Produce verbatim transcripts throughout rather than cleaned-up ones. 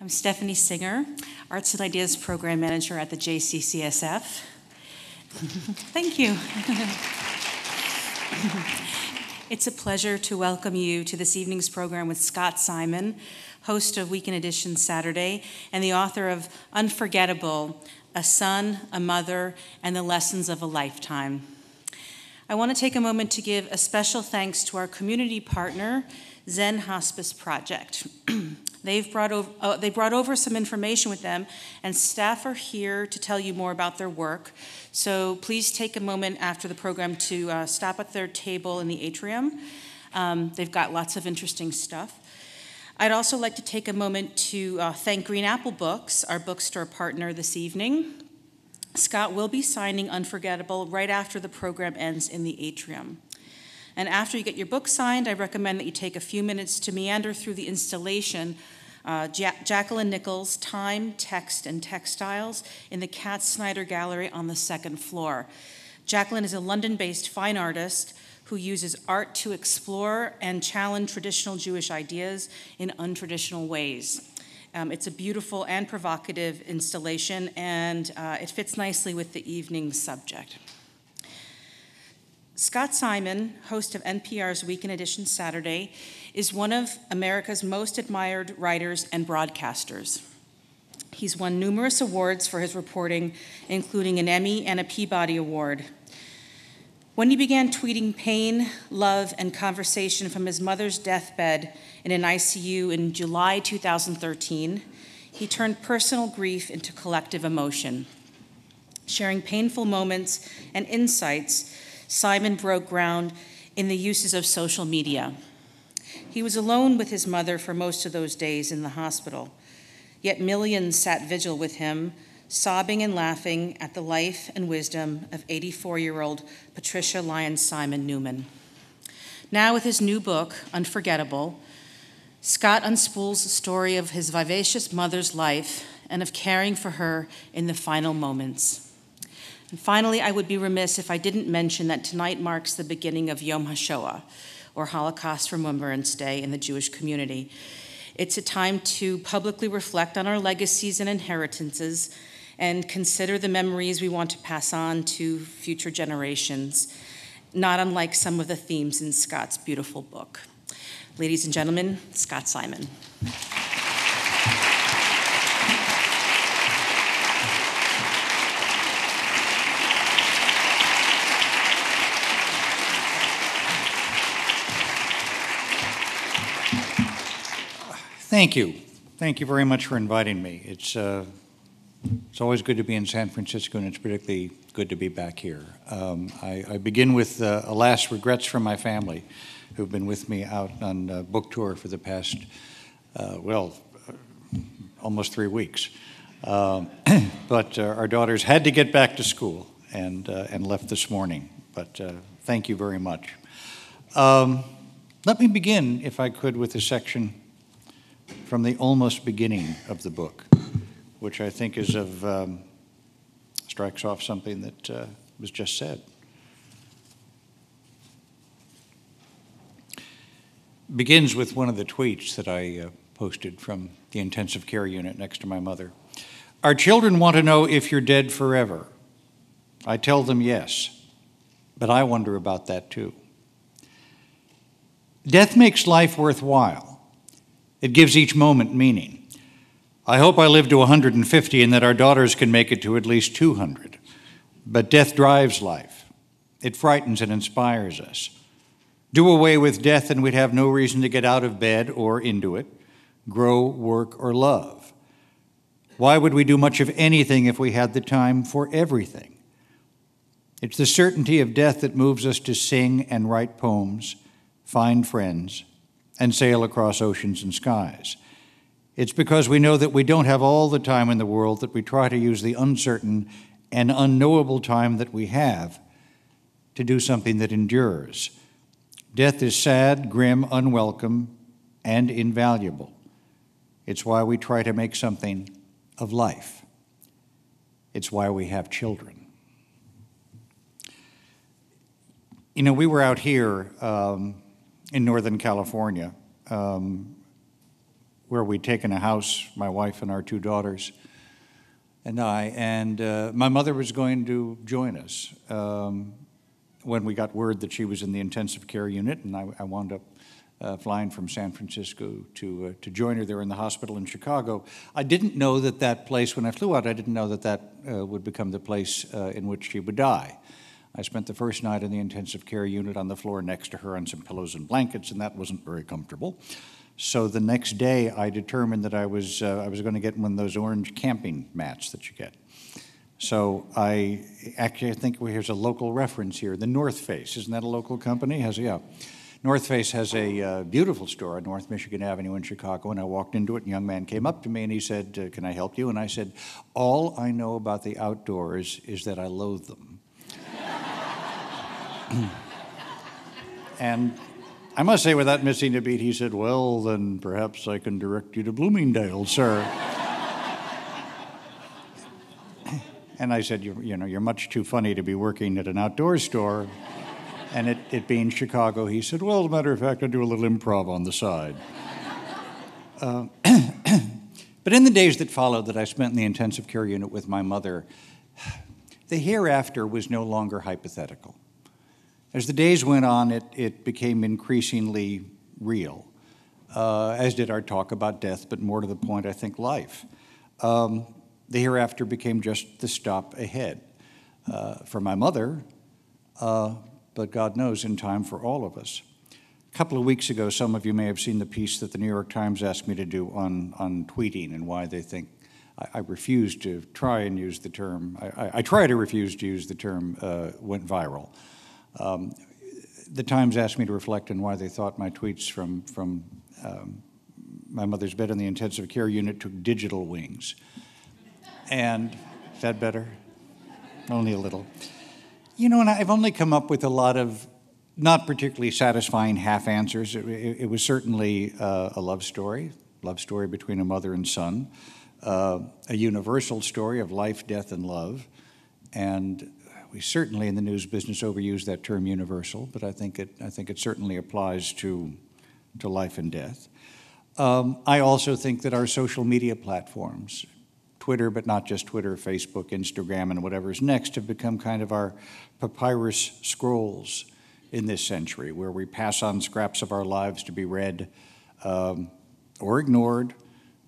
I'm Stephanie Singer, Arts and Ideas Program Manager at the J C C S F. Thank you. It's a pleasure to welcome you to this evening's program with Scott Simon, host of Weekend Edition Saturday, and the author of Unforgettable: A Son, A Mother, and the Lessons of a Lifetime. I want to take a moment to give a special thanks to our community partner, Zen Hospice Project. They've brought over, uh, they brought over some information with them, and staff are here to tell you more about their work. So please take a moment after the program to uh, stop at their table in the atrium. Um, they've got lots of interesting stuff. I'd also like to take a moment to uh, thank Green Apple Books, our bookstore partner this evening. Scott will be signing Unforgettable right after the program ends in the atrium. And after you get your book signed, I recommend that you take a few minutes to meander through the installation, uh, ja Jacqueline Nichols, Time, Text, and Textiles, in the Kat Snyder Gallery on the second floor. Jacqueline is a London-based fine artist who uses art to explore and challenge traditional Jewish ideas in untraditional ways. Um, it's a beautiful and provocative installation, and uh, it fits nicely with the evening's subject. Scott Simon, host of N P R's Weekend Edition Saturday, is one of America's most admired writers and broadcasters. He's won numerous awards for his reporting, including an Emmy and a Peabody Award. When he began tweeting pain, love, and conversation from his mother's deathbed in an I C U in July two thousand thirteen, he turned personal grief into collective emotion. Sharing painful moments and insights, Simon broke ground in the uses of social media. He was alone with his mother for most of those days in the hospital, yet millions sat vigil with him, sobbing and laughing at the life and wisdom of eighty-four-year-old Patricia Lyons Simon Newman. Now with his new book, Unforgettable, Scott unspools the story of his vivacious mother's life and of caring for her in the final moments. And finally, I would be remiss if I didn't mention that tonight marks the beginning of Yom HaShoah, or Holocaust Remembrance Day in the Jewish community. It's a time to publicly reflect on our legacies and inheritances and consider the memories we want to pass on to future generations, not unlike some of the themes in Scott's beautiful book. Ladies and gentlemen, Scott Simon. Thank you. Thank you very much for inviting me. It's, uh, it's always good to be in San Francisco, and it's particularly good to be back here. Um, I, I begin with uh, alas, regrets from my family, who've been with me out on uh, book tour for the past, uh, well, almost three weeks. Um, but uh, our daughters had to get back to school and, uh, and left this morning. But uh, thank you very much. Um, let me begin, if I could, with a section from the almost beginning of the book, which I think is of, um, strikes off something that uh, was just said. Begins with one of the tweets that I uh, posted from the intensive care unit next to my mother. Our children want to know if you're dead forever. I tell them yes, but I wonder about that too. Death makes life worthwhile. It gives each moment meaning. I hope I live to a hundred and fifty and that our daughters can make it to at least two hundred. But death drives life. It frightens and inspires us. Do away with death and we'd have no reason to get out of bed or into it, grow, work, or love. Why would we do much of anything if we had the time for everything? It's the certainty of death that moves us to sing and write poems, find friends, and sail across oceans and skies. It's because we know that we don't have all the time in the world that we try to use the uncertain and unknowable time that we have to do something that endures. Death is sad, grim, unwelcome, and invaluable. It's why we try to make something of life. It's why we have children. You know, we were out here, um, in Northern California, um, where we'd taken a house, my wife and our two daughters and I, and uh, my mother was going to join us um, when we got word that she was in the intensive care unit, and I, I wound up uh, flying from San Francisco to, uh, to join her there in the hospital in Chicago. I didn't know that that place, when I flew out, I didn't know that that uh, would become the place uh, in which she would die. I spent the first night in the intensive care unit on the floor next to her on some pillows and blankets, and that wasn't very comfortable. So the next day, I determined that I was uh, I was going to get one of those orange camping mats that you get. So I actually I think well, here's a local reference here. The North Face, isn't that a local company? Has yeah, North Face has a uh, beautiful store on North Michigan Avenue in Chicago. And I walked into it, and a young man came up to me and he said, uh, "Can I help you?" And I said, "All I know about the outdoors is that I loathe them." And I must say, without missing a beat, he said, "Well, then perhaps I can direct you to Bloomingdale, sir." And I said, you, you know, "You're much too funny to be working at an outdoor store." And it, it being Chicago, he said, "Well, as a matter of fact, I do a little improv on the side." Uh, but in the days that followed that I spent in the intensive care unit with my mother, the hereafter was no longer hypothetical. As the days went on, it, it became increasingly real, uh, as did our talk about death, but more to the point, I think, life. Um, the hereafter became just the stop ahead uh, for my mother, uh, but God knows, in time for all of us. A couple of weeks ago, some of you may have seen the piece that the New York Times asked me to do on, on tweeting and why they think I refuse to try and use the term, I, I, I try to refuse to use the term uh, went viral. Um, the Times asked me to reflect on why they thought my tweets from, from um, my mother's bed in the intensive care unit took digital wings. And is that better? Only a little. You know, and I've only come up with a lot of not particularly satisfying half answers. It, it, it was certainly uh, a love story, love story between a mother and son, uh, a universal story of life, death, and love, and we certainly in the news business overuse that term universal, but I think it, I think it certainly applies to, to life and death. Um, I also think that our social media platforms, Twitter, but not just Twitter, Facebook, Instagram, and whatever's next, have become kind of our papyrus scrolls in this century, where we pass on scraps of our lives to be read um, or ignored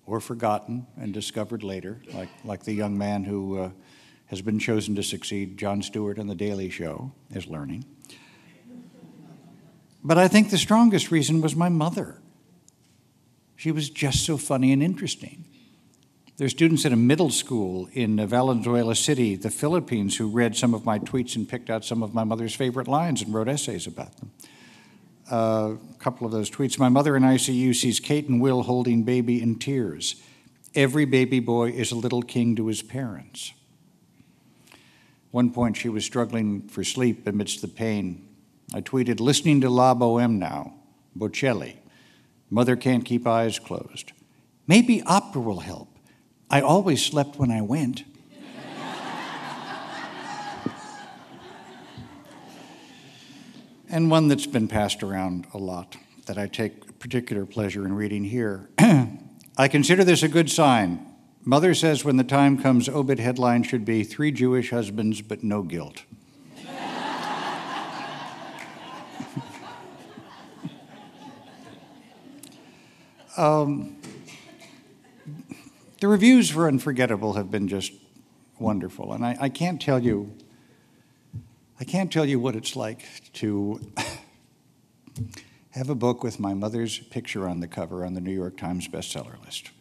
or forgotten and discovered later, like, like the young man who uh, has been chosen to succeed Jon Stewart on The Daily Show, is learning. But I think the strongest reason was my mother. She was just so funny and interesting. There are students at a middle school in Valenzuela City, the Philippines, who read some of my tweets and picked out some of my mother's favorite lines and wrote essays about them. Uh, a couple of those tweets. "My mother in I C U sees Kate and Will holding baby in tears. Every baby boy is a little king to his parents." One point, she was struggling for sleep amidst the pain. I tweeted, "Listening to La Boheme now, Bocelli. Mother can't keep eyes closed. Maybe opera will help. I always slept when I went." And one that's been passed around a lot that I take particular pleasure in reading here. "I consider this a good sign. Mother says when the time comes, obit headline should be three Jewish husbands, but no guilt." um, the reviews for Unforgettable have been just wonderful, and I, I can't tell you, I can't tell you what it's like to have a book with my mother's picture on the cover on the New York Times bestseller list.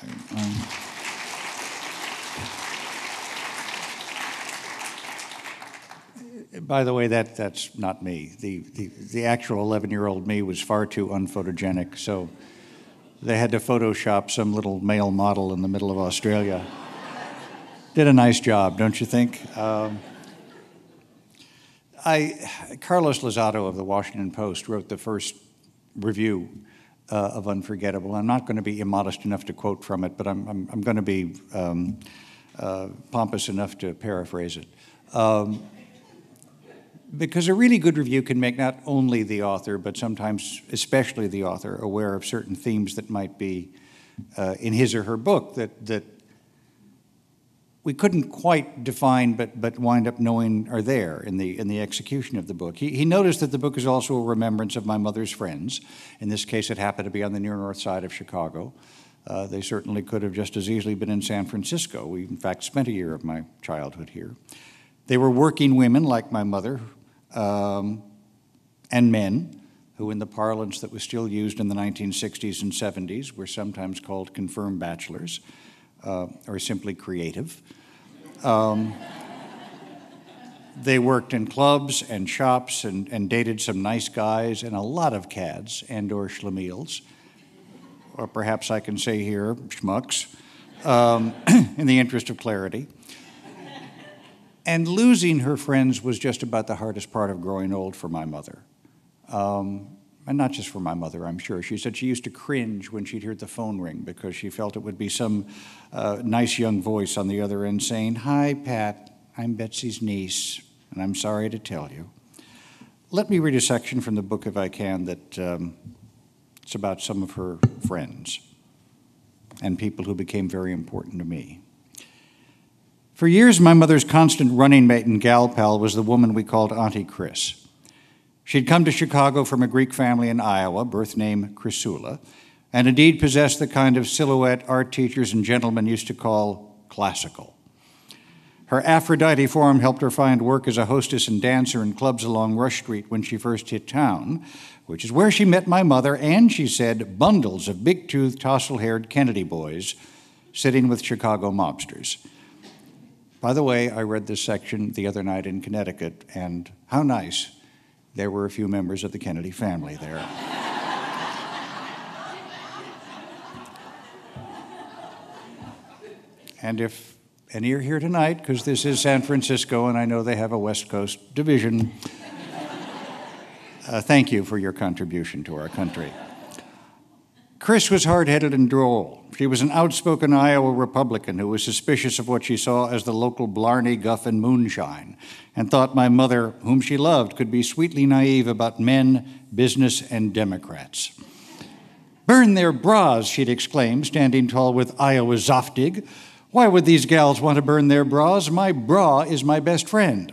Um, by the way, that, that's not me. The, the, the actual eleven-year-old me was far too unphotogenic, so they had to Photoshop some little male model in the middle of Australia. Did a nice job, don't you think? Um, I, Carlos Lozado of the Washington Post wrote the first review Uh, of Unforgettable. I'm not going to be immodest enough to quote from it, but I'm, I'm, I'm going to be um, uh, pompous enough to paraphrase it. Um, because a really good review can make not only the author, but sometimes especially the author, aware of certain themes that might be uh, in his or her book that, that we couldn't quite define, but, but wind up knowing are there in the, in the execution of the book. He, he noticed that the book is also a remembrance of my mother's friends. In this case, it happened to be on the near north side of Chicago. Uh, they certainly could have just as easily been in San Francisco. We, in fact, spent a year of my childhood here. They were working women like my mother, um, and men, who in the parlance that was still used in the nineteen sixties and seventies were sometimes called confirmed bachelors, uh, or simply creative. Um, they worked in clubs and shops and, and dated some nice guys and a lot of cads and or schlemiels, or perhaps I can say here, schmucks, um, in the interest of clarity. And losing her friends was just about the hardest part of growing old for my mother. Um, and not just for my mother, I'm sure. She said she used to cringe when she'd hear the phone ring because she felt it would be some uh, nice young voice on the other end saying, "Hi, Pat, I'm Betsy's niece, and I'm sorry to tell you." Let me read a section from the book, if I can, that um, it's about some of her friends and people who became very important to me. For years, my mother's constant running mate and gal pal was the woman we called Auntie Chris. She'd come to Chicago from a Greek family in Iowa, birth name Chrysula, and indeed possessed the kind of silhouette art teachers and gentlemen used to call classical. Her Aphrodite form helped her find work as a hostess and dancer in clubs along Rush Street when she first hit town, which is where she met my mother and, she said, bundles of big-toothed, tousle-haired Kennedy boys sitting with Chicago mobsters. By the way, I read this section the other night in Connecticut, and how nice, there were a few members of the Kennedy family there. And if any are here tonight, because this is San Francisco and I know they have a West Coast division, uh, thank you for your contribution to our country. Chris was hard-headed and droll. She was an outspoken Iowa Republican who was suspicious of what she saw as the local Blarney guff and moonshine, and thought my mother, whom she loved, could be sweetly naive about men, business, and Democrats. "Burn their bras," she'd exclaim, standing tall with Iowa Zoftig. "Why would these gals want to burn their bras? My bra is my best friend."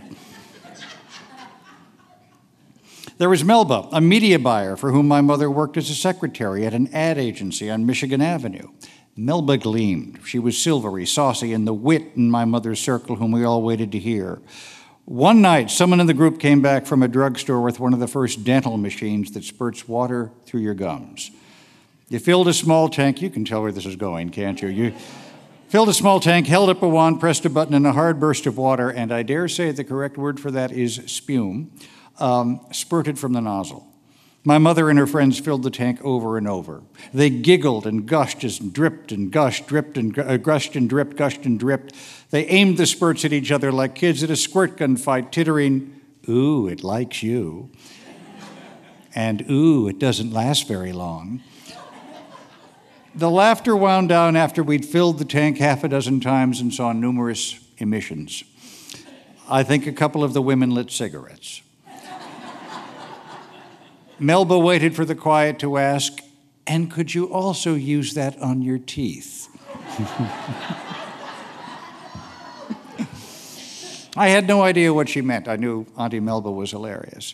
There was Melba, a media buyer for whom my mother worked as a secretary at an ad agency on Michigan Avenue. Melba gleamed. She was silvery, saucy, and the wit in my mother's circle whom we all waited to hear. One night, someone in the group came back from a drugstore with one of the first dental machines that spurts water through your gums. You filled a small tank. You can tell where this is going, can't you? You filled a small tank, held up a wand, pressed a button, and a hard burst of water, and I dare say the correct word for that is spume, Um, spurted from the nozzle. My mother and her friends filled the tank over and over. They giggled and gushed as dripped and gushed, dripped and uh, gushed and dripped, gushed and dripped. They aimed the spurts at each other like kids at a squirt gun fight, tittering, "Ooh, it likes you," and "Ooh, it doesn't last very long." The laughter wound down after we'd filled the tank half a dozen times and saw numerous emissions. I think a couple of the women lit cigarettes. Melba waited for the quiet to ask, "And could you also use that on your teeth?" I had no idea what she meant. I knew Auntie Melba was hilarious.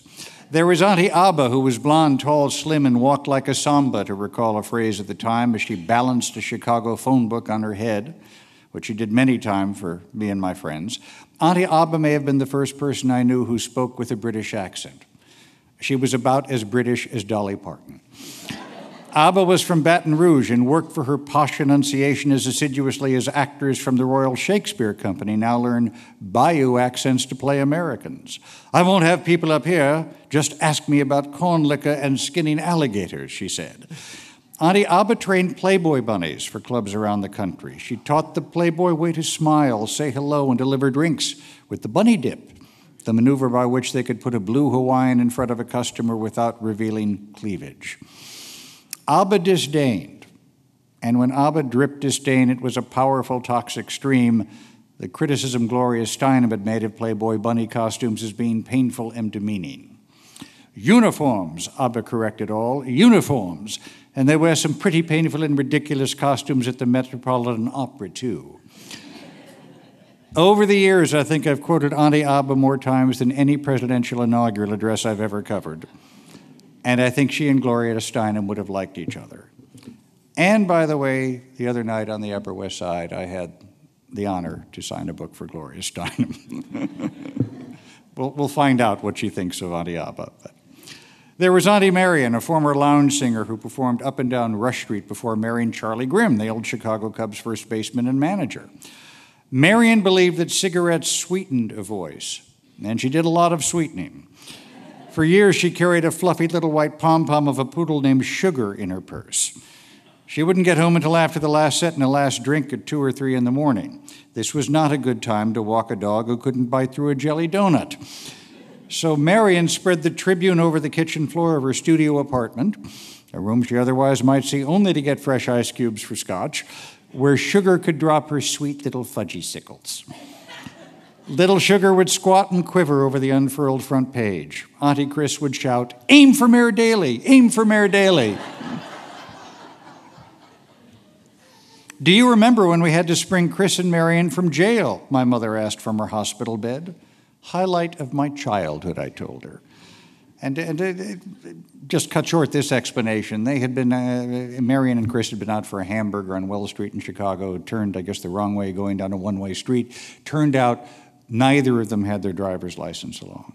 There was Auntie Abba, who was blonde, tall, slim, and walked like a samba, to recall a phrase at the time, as she balanced a Chicago phone book on her head, which she did many times for me and my friends. Auntie Abba may have been the first person I knew who spoke with a British accent. She was about as British as Dolly Parton. Abba was from Baton Rouge and worked for her posh enunciation as assiduously as actors from the Royal Shakespeare Company now learn bayou accents to play Americans. "I won't have people up here. Just ask me about corn liquor and skinning alligators," she said. Auntie Abba trained Playboy bunnies for clubs around the country. She taught the Playboy way to smile, say hello, and deliver drinks with the bunny dip, the maneuver by which they could put a blue Hawaiian in front of a customer without revealing cleavage. Abba disdained, and when Abba dripped disdain, it was a powerful toxic stream The criticism Gloria Steinem had made of Playboy bunny costumes as being painful and demeaning. Uniforms, Abba corrected all, uniforms. And they wear some pretty painful and ridiculous costumes at the Metropolitan Opera, too. Over the years, I think I've quoted Auntie Abba more times than any presidential inaugural address I've ever covered. And I think she and Gloria Steinem would have liked each other. And by the way, the other night on the Upper West Side, I had the honor to sign a book for Gloria Steinem. we'll, we'll find out what she thinks of Auntie Abba. But. There was Auntie Marion, a former lounge singer who performed up and down Rush Street before marrying Charlie Grimm, the old Chicago Cubs first baseman and manager. Marion believed that cigarettes sweetened a voice, and she did a lot of sweetening. For years, she carried a fluffy little white pom-pom of a poodle named Sugar in her purse. She wouldn't get home until after the last set and the last drink at two or three in the morning. This was not a good time to walk a dog who couldn't bite through a jelly donut. So Marion spread the Tribune over the kitchen floor of her studio apartment, a room she otherwise might see only to get fresh ice cubes for scotch, where Sugar could drop her sweet little fudgy-sickles. Little Sugar would squat and quiver over the unfurled front page. Auntie Chris would shout, "Aim for Mayor Daley! Aim for Mayor Daley!" "Do you remember when we had to spring Chris and Marion from jail?" my mother asked from her hospital bed. "Highlight of my childhood," I told her. And, and it, it, just cut short this explanation. They had been, uh, Marion and Chris had been out for a hamburger on Wells Street in Chicago, turned, I guess, the wrong way, going down a one-way street. Turned out neither of them had their driver's license along.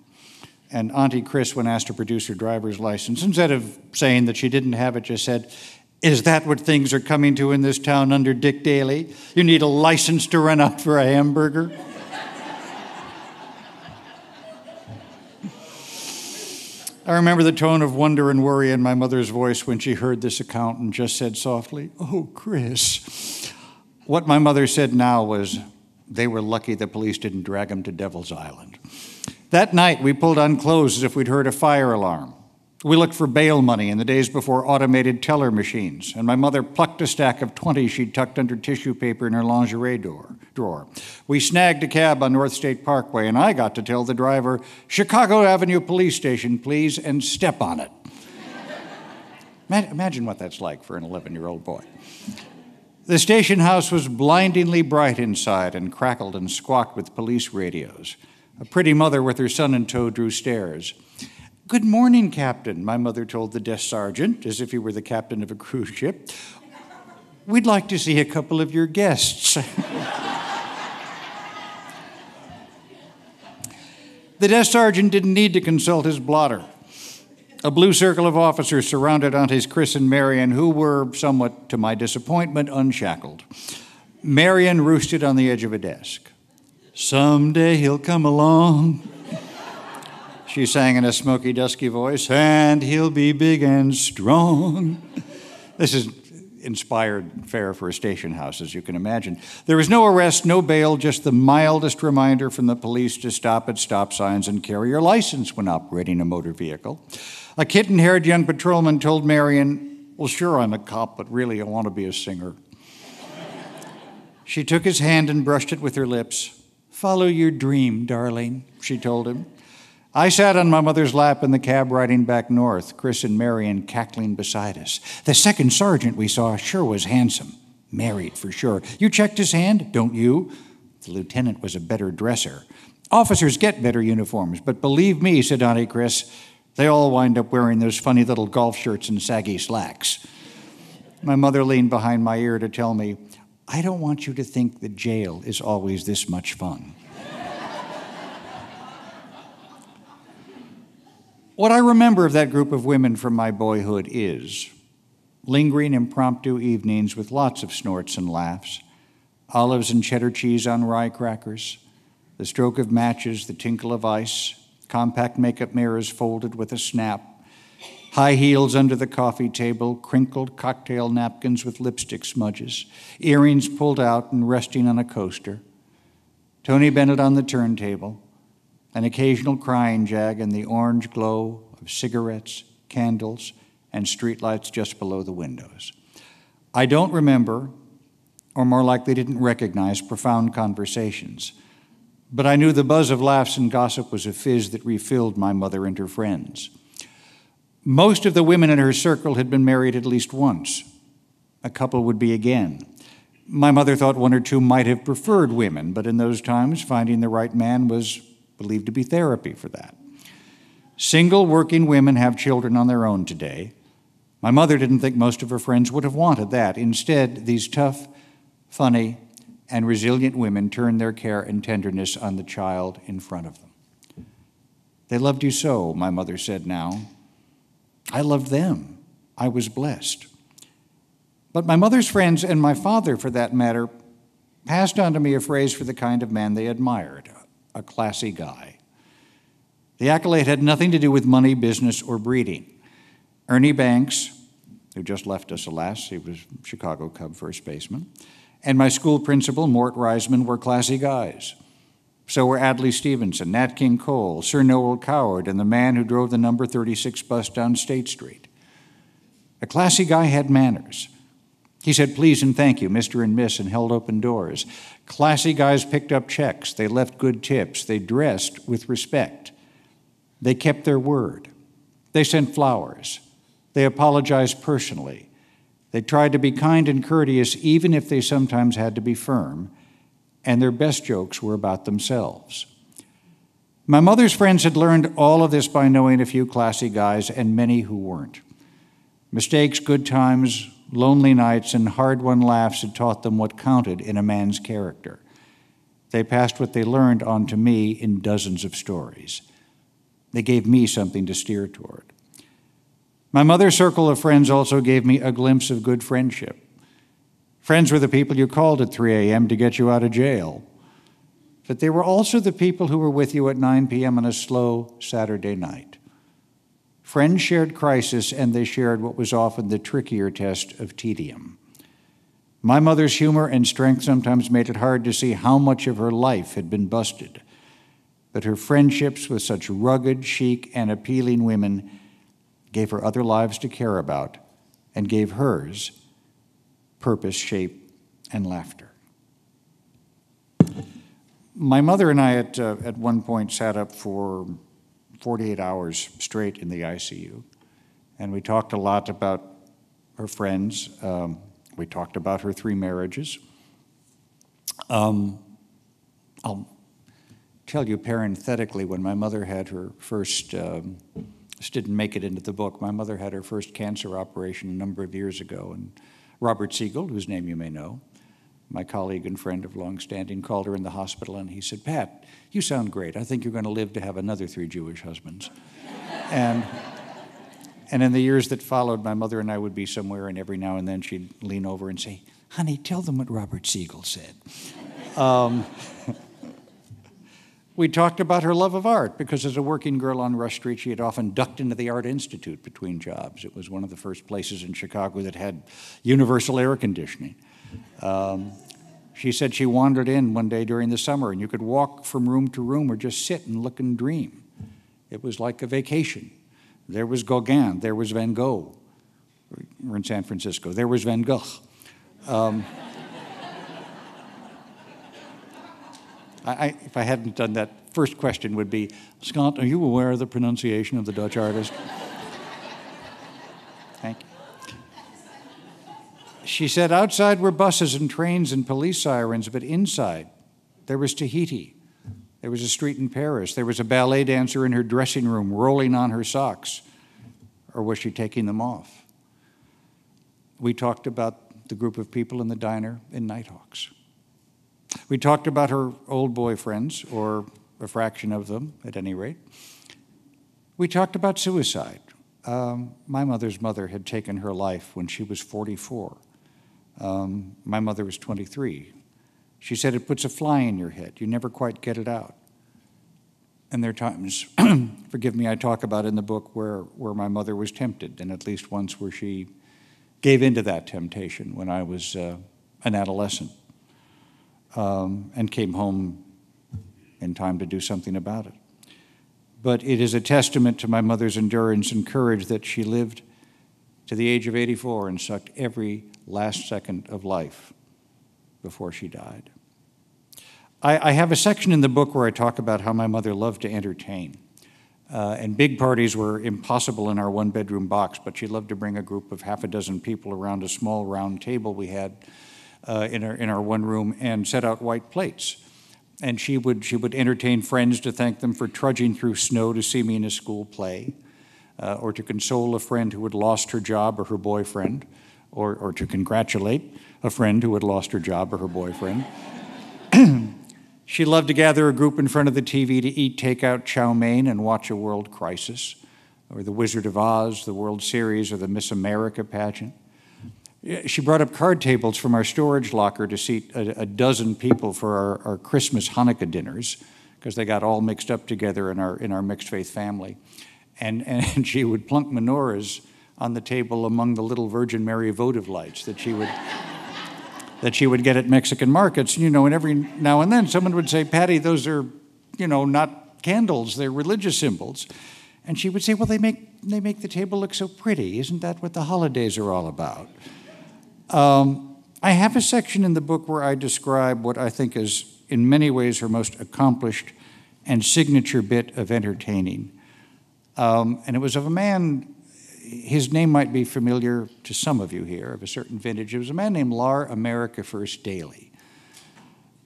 And Auntie Chris, when asked to produce her driver's license, instead of saying that she didn't have it, just said, "Is that what things are coming to in this town under Dick Daley? You need a license to run out for a hamburger?" I remember the tone of wonder and worry in my mother's voice when she heard this account and just said softly, "Oh, Chris." What my mother said now was, "They were lucky the police didn't drag him to Devil's Island." That night, we pulled on clothes as if we'd heard a fire alarm. We looked for bail money in the days before automated teller machines, and my mother plucked a stack of twenty she'd tucked under tissue paper in her lingerie door, drawer. We snagged a cab on North State Parkway, and I got to tell the driver, "Chicago Avenue Police Station, please, and step on it." Imagine what that's like for an eleven-year-old boy. The station house was blindingly bright inside and crackled and squawked with police radios. A pretty mother with her son in tow drew stairs. "Good morning, Captain," my mother told the desk sergeant, as if he were the captain of a cruise ship. "We'd like to see a couple of your guests." The desk sergeant didn't need to consult his blotter. A blue circle of officers surrounded Aunties Chris and Marion, who were, somewhat to my disappointment, unshackled. Marion roosted on the edge of a desk. "Someday he'll come along," she sang in a smoky, dusky voice, "and he'll be big and strong." This is inspired fare for a station house, as you can imagine. There was no arrest, no bail, just the mildest reminder from the police to stop at stop signs and carry your license when operating a motor vehicle. A kitten-haired young patrolman told Marion, "Well, sure, I'm a cop, but really I want to be a singer." She took his hand and brushed it with her lips. "Follow your dream, darling," she told him. I sat on my mother's lap in the cab riding back north, Chris and Marion cackling beside us. The second sergeant we saw sure was handsome. Married, for sure. "You checked his hand, don't you?" The lieutenant was a better dresser. "Officers get better uniforms, but believe me," said Auntie Chris, "they all wind up wearing those funny little golf shirts and saggy slacks." My mother leaned behind my ear to tell me, "I don't want you to think that jail is always this much fun." What I remember of that group of women from my boyhood is lingering impromptu evenings with lots of snorts and laughs, olives and cheddar cheese on rye crackers, the stroke of matches, the tinkle of ice, compact makeup mirrors folded with a snap, high heels under the coffee table, crinkled cocktail napkins with lipstick smudges, earrings pulled out and resting on a coaster, Tony Bennett on the turntable, an occasional crying jag in the orange glow of cigarettes, candles, and streetlights just below the windows. I don't remember, or more likely didn't recognize profound conversations. But I knew the buzz of laughs and gossip was a fizz that refilled my mother and her friends. Most of the women in her circle had been married at least once. A couple would be again. My mother thought one or two might have preferred women, but in those times, finding the right man was believed to be therapy for that. Single working women have children on their own today. My mother didn't think most of her friends would have wanted that. Instead, these tough, funny, and resilient women turned their care and tenderness on the child in front of them. They loved you so, my mother said now. I loved them. I was blessed. But my mother's friends, and my father for that matter, passed on to me a phrase for the kind of man they admired, a classy guy. The accolade had nothing to do with money, business, or breeding. Ernie Banks, who just left us, alas, he was Chicago Cub first baseman, and my school principal, Mort Reisman, were classy guys. So were Adlai Stevenson, Nat King Cole, Sir Noel Coward, and the man who drove the number thirty-six bus down State Street. A classy guy had manners. He said please and thank you, Mister and Miss, and held open doors. Classy guys picked up checks. They left good tips. They dressed with respect. They kept their word. They sent flowers. They apologized personally. They tried to be kind and courteous, even if they sometimes had to be firm, and their best jokes were about themselves. My mother's friends had learned all of this by knowing a few classy guys and many who weren't. Mistakes, good times, lonely nights, and hard-won laughs had taught them what counted in a man's character. They passed what they learned on to me in dozens of stories. They gave me something to steer toward. My mother's circle of friends also gave me a glimpse of good friendship. Friends were the people you called at three a m to get you out of jail. But they were also the people who were with you at nine p m on a slow Saturday night. Friends shared crisis, and they shared what was often the trickier test of tedium. My mother's humor and strength sometimes made it hard to see how much of her life had been busted. But her friendships with such rugged, chic, and appealing women gave her other lives to care about, and gave hers purpose, shape, and laughter. My mother and I at, uh, at one point sat up for forty-eight hours straight in the I C U, and we talked a lot about her friends. Um, we talked about her three marriages. Um, I'll tell you parenthetically, when my mother had her first um, This didn't make it into the book. My mother had her first cancer operation a number of years ago, and Robert Siegel, whose name you may know, my colleague and friend of long standing, called her in the hospital, and he said, "Pat, you sound great. I think you're going to live to have another three Jewish husbands." and, and in the years that followed, my mother and I would be somewhere, and every now and then she'd lean over and say, "Honey, tell them what Robert Siegel said." um, We talked about her love of art, because as a working girl on Rush Street, she had often ducked into the Art Institute between jobs. It was one of the first places in Chicago that had universal air conditioning. Um, she said she wandered in one day during the summer, and you could walk from room to room or just sit and look and dream. It was like a vacation. There was Gauguin, there was Van Gogh. We're in San Francisco. There was Van Gogh. Um, I, if I hadn't done that, first question would be, "Scott, are you aware of the pronunciation of the Dutch artist?" Thank you. She said, outside were buses and trains and police sirens, but inside there was Tahiti. There was a street in Paris. There was a ballet dancer in her dressing room rolling on her socks. Or was she taking them off? We talked about the group of people in the diner in Nighthawks. We talked about her old boyfriends, or a fraction of them, at any rate. We talked about suicide. Um, my mother's mother had taken her life when she was forty-four. Um, my mother was twenty-three. She said, "It puts a fly in your head. You never quite get it out." And there are times, forgive me, I talk about in the book where, where my mother was tempted, and at least once where she gave into that temptation when I was uh, an adolescent. Um, and came home in time to do something about it. But it is a testament to my mother's endurance and courage that she lived to the age of eighty-four and sucked every last second of life before she died. I, I have a section in the book where I talk about how my mother loved to entertain. Uh, and big parties were impossible in our one-bedroom box, but she loved to bring a group of half a dozen people around a small round table we had uh, in our, in our one room and set out white plates. And she would, she would entertain friends to thank them for trudging through snow to see me in a school play, uh, or to console a friend who had lost her job or her boyfriend, or, or to congratulate a friend who had lost her job or her boyfriend. She loved to gather a group in front of the T V to eat takeout chow mein and watch a world crisis, or The Wizard of Oz, the World Series, or the Miss America pageant. She brought up card tables from our storage locker to seat a, a dozen people for our, our Christmas Hanukkah dinners, because they got all mixed up together in our, in our mixed faith family. And, and she would plunk menorahs on the table among the little Virgin Mary votive lights that she would, that she would get at Mexican markets. You know, and every now and then someone would say, "Patty, those are, you know, not candles, they're religious symbols." And she would say, "Well, they make, they make the table look so pretty. Isn't that what the holidays are all about?" Um, I have a section in the book where I describe what I think is, in many ways, her most accomplished and signature bit of entertaining. Um, and it was of a man, his name might be familiar to some of you here, of a certain vintage. It was a man named Lar America First Daley.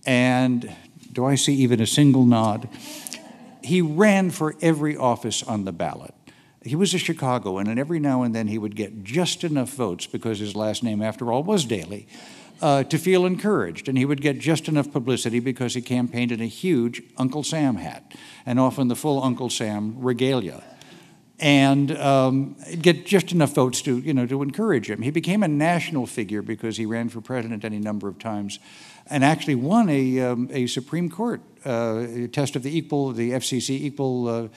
And do I see even a single nod? He ran for every office on the ballot. He was a Chicagoan, and every now and then he would get just enough votes, because his last name, after all, was Daley, uh, to feel encouraged. And he would get just enough publicity because he campaigned in a huge Uncle Sam hat, and often the full Uncle Sam regalia. And um, get just enough votes to, you know, to encourage him. He became a national figure because he ran for president any number of times, and actually won a, um, a Supreme Court uh, test of the equal, the F C C equal, uh,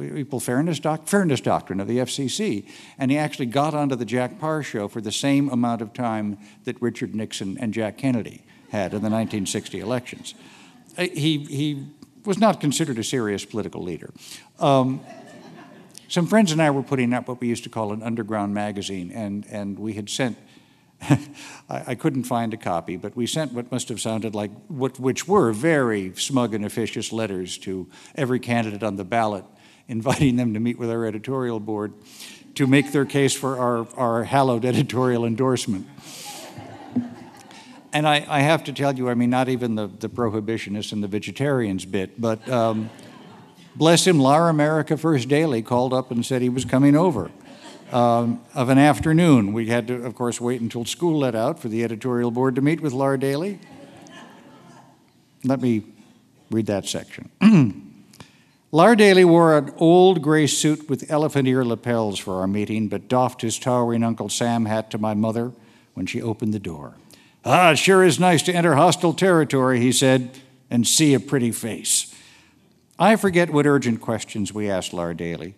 Equal fairness, doc fairness doctrine of the F C C, and he actually got onto the Jack Parr show for the same amount of time that Richard Nixon and Jack Kennedy had in the nineteen sixty elections. He, he was not considered a serious political leader. Um, some friends and I were putting up what we used to call an underground magazine, and, and we had sent, I, I couldn't find a copy, but we sent what must have sounded like, what, which were very smug and officious letters to every candidate on the ballot, inviting them to meet with our editorial board to make their case for our, our hallowed editorial endorsement. And I, I have to tell you, I mean, not even the, the prohibitionists and the vegetarians bit, but um, bless him, Lar America First Daley called up and said he was coming over um, of an afternoon. We had to, of course, wait until school let out for the editorial board to meet with Lar Daley. Let me read that section. Lar Daley wore an old gray suit with elephant ear lapels for our meeting, but doffed his towering Uncle Sam hat to my mother when she opened the door. "Ah, it sure is nice to enter hostile territory," he said, "and see a pretty face." I forget what urgent questions we asked Lar Daley.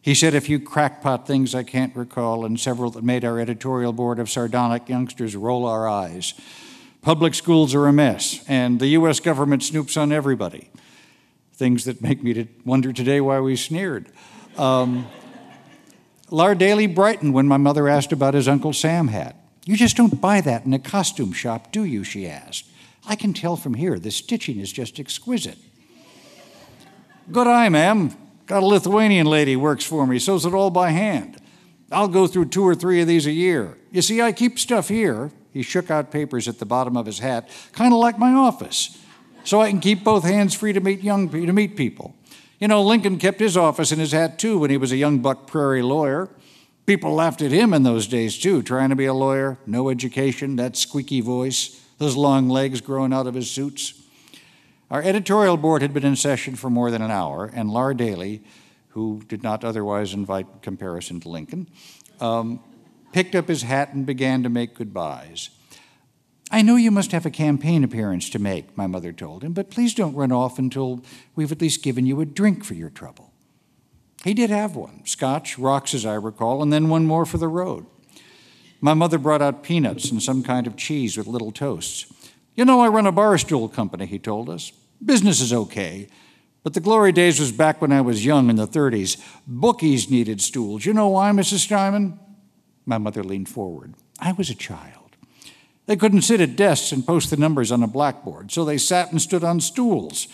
He said a few crackpot things I can't recall, and several that made our editorial board of sardonic youngsters roll our eyes. Public schools are a mess, and the U S government snoops on everybody. Things that make me to wonder today why we sneered. Um, Lar Daley brightened when my mother asked about his Uncle Sam hat. "You just don't buy that in a costume shop, do you?" she asked. "I can tell from here. The stitching is just exquisite." "Good eye, ma'am. Got a Lithuanian lady works for me, sews it all by hand. I'll go through two or three of these a year. You see, I keep stuff here." He shook out papers at the bottom of his hat, kind of like my office, so I can keep both hands free to meet young to meet people. You know, Lincoln kept his office in his hat, too, when he was a young buck prairie lawyer. People laughed at him in those days, too, trying to be a lawyer, no education, that squeaky voice, those long legs growing out of his suits. Our editorial board had been in session for more than an hour, and Lar Daley, who did not otherwise invite comparison to Lincoln, um, picked up his hat and began to make goodbyes. "I know you must have a campaign appearance to make," my mother told him, "but please don't run off until we've at least given you a drink for your trouble." He did have one, scotch, rocks as I recall, and then one more for the road. My mother brought out peanuts and some kind of cheese with little toasts. "You know, I run a bar stool company," he told us. "Business is okay, but the glory days was back when I was young in the thirties. Bookies needed stools. You know why, Missus Steinman?" My mother leaned forward. "I was a child. They couldn't sit at desks and post the numbers on a blackboard, so they sat and stood on stools.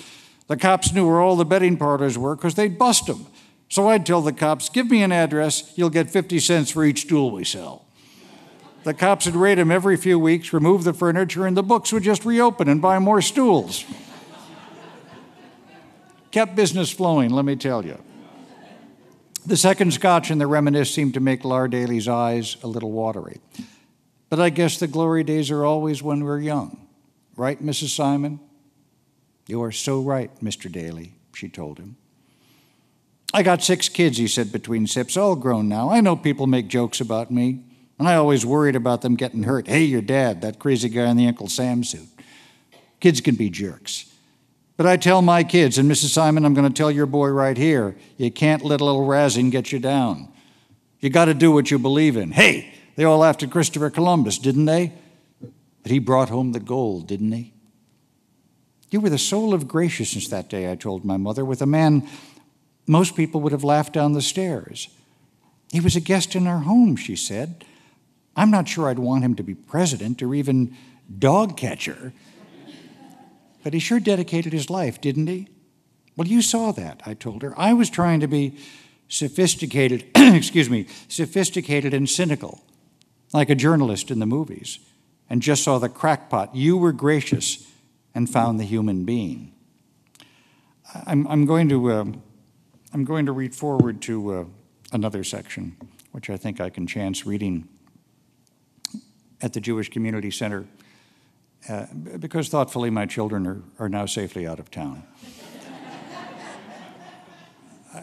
The cops knew where all the betting parlors were because they'd bust them. So I'd tell the cops, give me an address, you'll get fifty cents for each stool we sell. The cops would raid them every few weeks, remove the furniture, and the books would just reopen and buy more stools. Kept business flowing, let me tell you. The second scotch and the reminisce seemed to make Lar Daley's eyes a little watery. But I guess the glory days are always when we're young. Right, Missus Simon? You are so right, Mister Daley, she told him. I got six kids, he said between sips, all grown now. I know people make jokes about me, and I always worried about them getting hurt. Hey, your dad, that crazy guy in the Uncle Sam suit. Kids can be jerks. But I tell my kids, and Missus Simon, I'm going to tell your boy right here, you can't let a little razzing get you down. You got to do what you believe in. Hey, they all laughed at Christopher Columbus, didn't they? But he brought home the gold, didn't he? You were the soul of graciousness that day, I told my mother, with a man most people would have laughed down the stairs. He was a guest in our home, she said. I'm not sure I'd want him to be president or even dog catcher. But he sure dedicated his life, didn't he? Well, you saw that, I told her. I was trying to be sophisticated, excuse me, sophisticated and cynical, like a journalist in the movies, and just saw the crackpot. You were gracious and found the human being. I'm, I'm, going, to, uh, I'm going to read forward to uh, another section, which I think I can chance reading at the Jewish Community Center. Uh, because thoughtfully, my children are, are now safely out of town. I,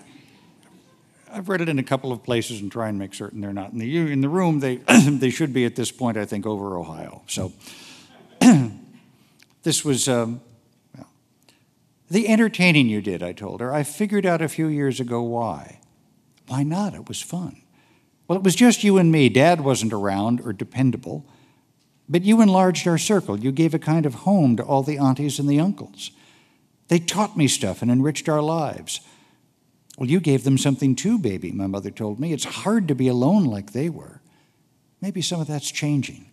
I've read it in a couple of places and try and make certain they're not in the in the room. They they should be at this point, I think, over Ohio. So this was um, well, the entertaining you did. I told her I figured out a few years ago why. Why not? It was fun. Well, it was just you and me. Dad wasn't around or dependable. But you enlarged our circle. You gave a kind of home to all the aunties and the uncles. They taught me stuff and enriched our lives. Well, you gave them something too, baby, my mother told me. It's hard to be alone like they were. Maybe some of that's changing.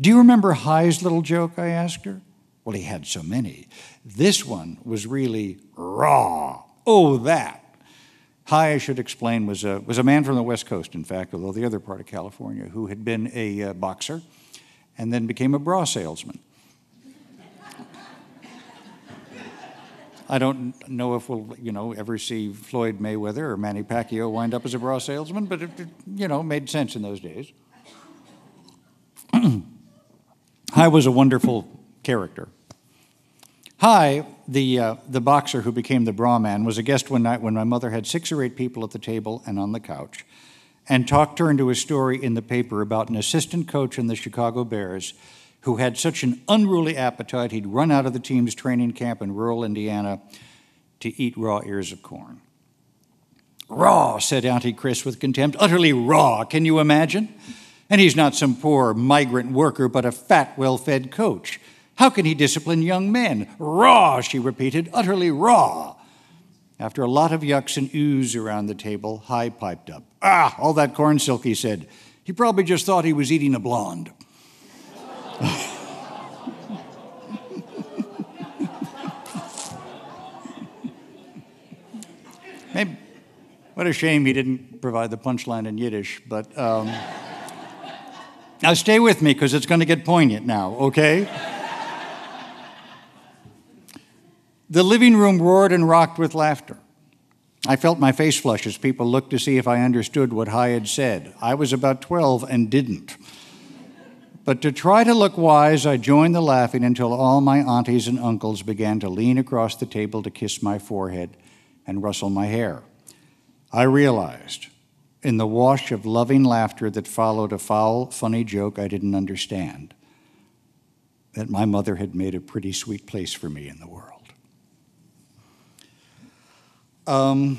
Do you remember Hi's little joke, I asked her? Well, he had so many. This one was really raw. Oh, that. Hi, I should explain, was a, was a man from the West Coast, in fact, although the other part of California, who had been a uh, boxer. And then became a bra salesman. I don't know if we'll, you know, ever see Floyd Mayweather or Manny Pacquiao wind up as a bra salesman, but it, it you know, made sense in those days. Hi was a wonderful character. Hi, the, uh, the boxer who became the bra man, was a guest one night when my mother had six or eight people at the table and on the couch. And talk turned to a story in the paper about an assistant coach in the Chicago Bears who had such an unruly appetite he'd run out of the team's training camp in rural Indiana to eat raw ears of corn. Raw, said Auntie Chris with contempt, utterly raw, can you imagine? And he's not some poor migrant worker, but a fat, well-fed coach. How can he discipline young men? Raw, she repeated, utterly raw. After a lot of yucks and oohs around the table, High piped up. Ah, all that corn silk, he said. He probably just thought he was eating a blonde. Maybe, what a shame he didn't provide the punchline in Yiddish, but um, now stay with me because it's going to get poignant now, okay? The living room roared and rocked with laughter. I felt my face flush as people looked to see if I understood what Hi had said. I was about twelve and didn't. But to try to look wise, I joined the laughing until all my aunties and uncles began to lean across the table to kiss my forehead and rustle my hair. I realized, in the wash of loving laughter that followed a foul, funny joke I didn't understand, that my mother had made a pretty sweet place for me in the world. Um,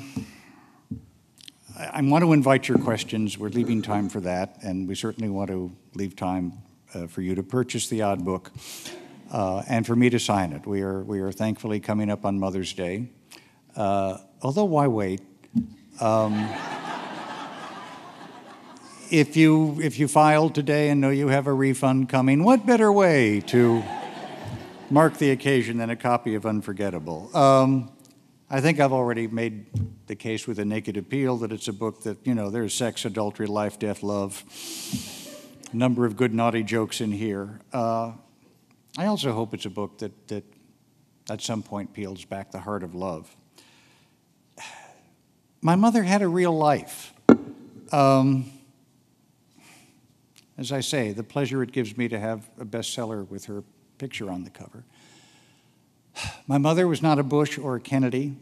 I, I want to invite your questions. We're leaving time for that, and we certainly want to leave time uh, for you to purchase the odd book uh, and for me to sign it. We are, we are thankfully coming up on Mother's Day. Uh, although, why wait? Um, if you if you filed today and know you have a refund coming, what better way to mark the occasion than a copy of Unforgettable? Um, I think I've already made the case with A Naked Appeal that it's a book that, you know, there's sex, adultery, life, death, love. A number of good, naughty jokes in here. Uh, I also hope it's a book that, that at some point peels back the heart of love. My mother had a real life. Um, as I say, the pleasure it gives me to have a bestseller with her picture on the cover. My mother was not a Bush or a Kennedy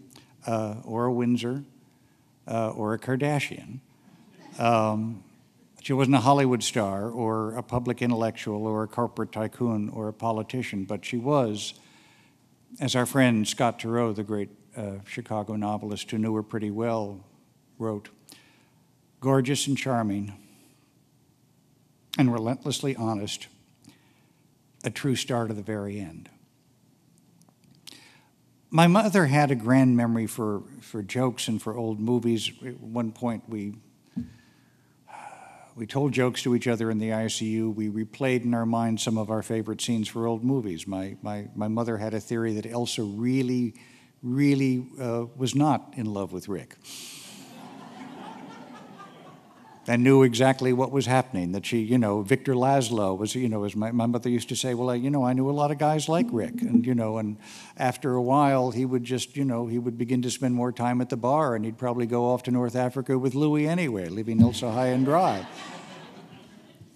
uh, or a Windsor uh, or a Kardashian. Um, she wasn't a Hollywood star or a public intellectual or a corporate tycoon or a politician, but she was, as our friend Scott Turow, the great uh, Chicago novelist who knew her pretty well, wrote, gorgeous and charming and relentlessly honest, a true star to the very end. My mother had a grand memory for, for jokes and for old movies. At one point, we, we told jokes to each other in the I C U. We replayed in our minds some of our favorite scenes for old movies. My, my, my mother had a theory that Elsa really, really uh, was not in love with Rick and knew exactly what was happening, that she, you know, Victor Laszlo was, you know, as my, my mother used to say, well, I, you know, I knew a lot of guys like Rick. And, you know, and after a while, he would just, you know, he would begin to spend more time at the bar, and he'd probably go off to North Africa with Louis anyway, leaving Elsa high and dry.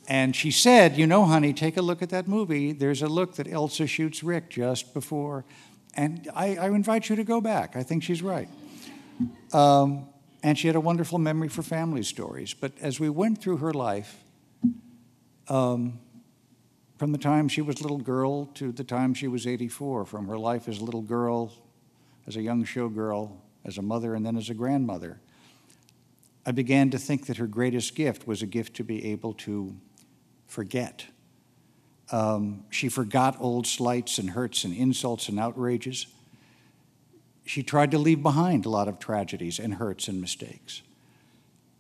And she said, you know, honey, take a look at that movie. There's a look that Elsa shoots Rick just before. And I, I invite you to go back. I think she's right. Um, And she had a wonderful memory for family stories. But as we went through her life, um, from the time she was a little girl to the time she was eighty-four, from her life as a little girl, as a young showgirl, as a mother, and then as a grandmother, I began to think that her greatest gift was a gift to be able to forget. Um, she forgot old slights and hurts and insults and outrages. She tried to leave behind a lot of tragedies and hurts and mistakes.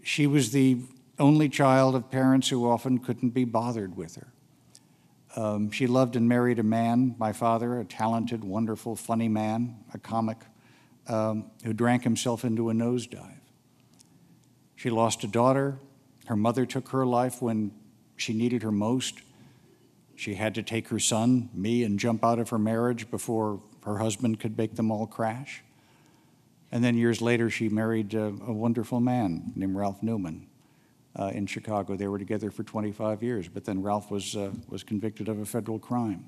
She was the only child of parents who often couldn't be bothered with her. Um, she loved and married a man, my father, a talented, wonderful, funny man, a comic, um, who drank himself into a nosedive. She lost a daughter. Her mother took her life when she needed her most. She had to take her son, me, and jump out of her marriage before her husband could make them all crash. And then years later, she married a, a wonderful man named Ralph Newman uh, in Chicago. They were together for twenty-five years, but then Ralph was, uh, was convicted of a federal crime,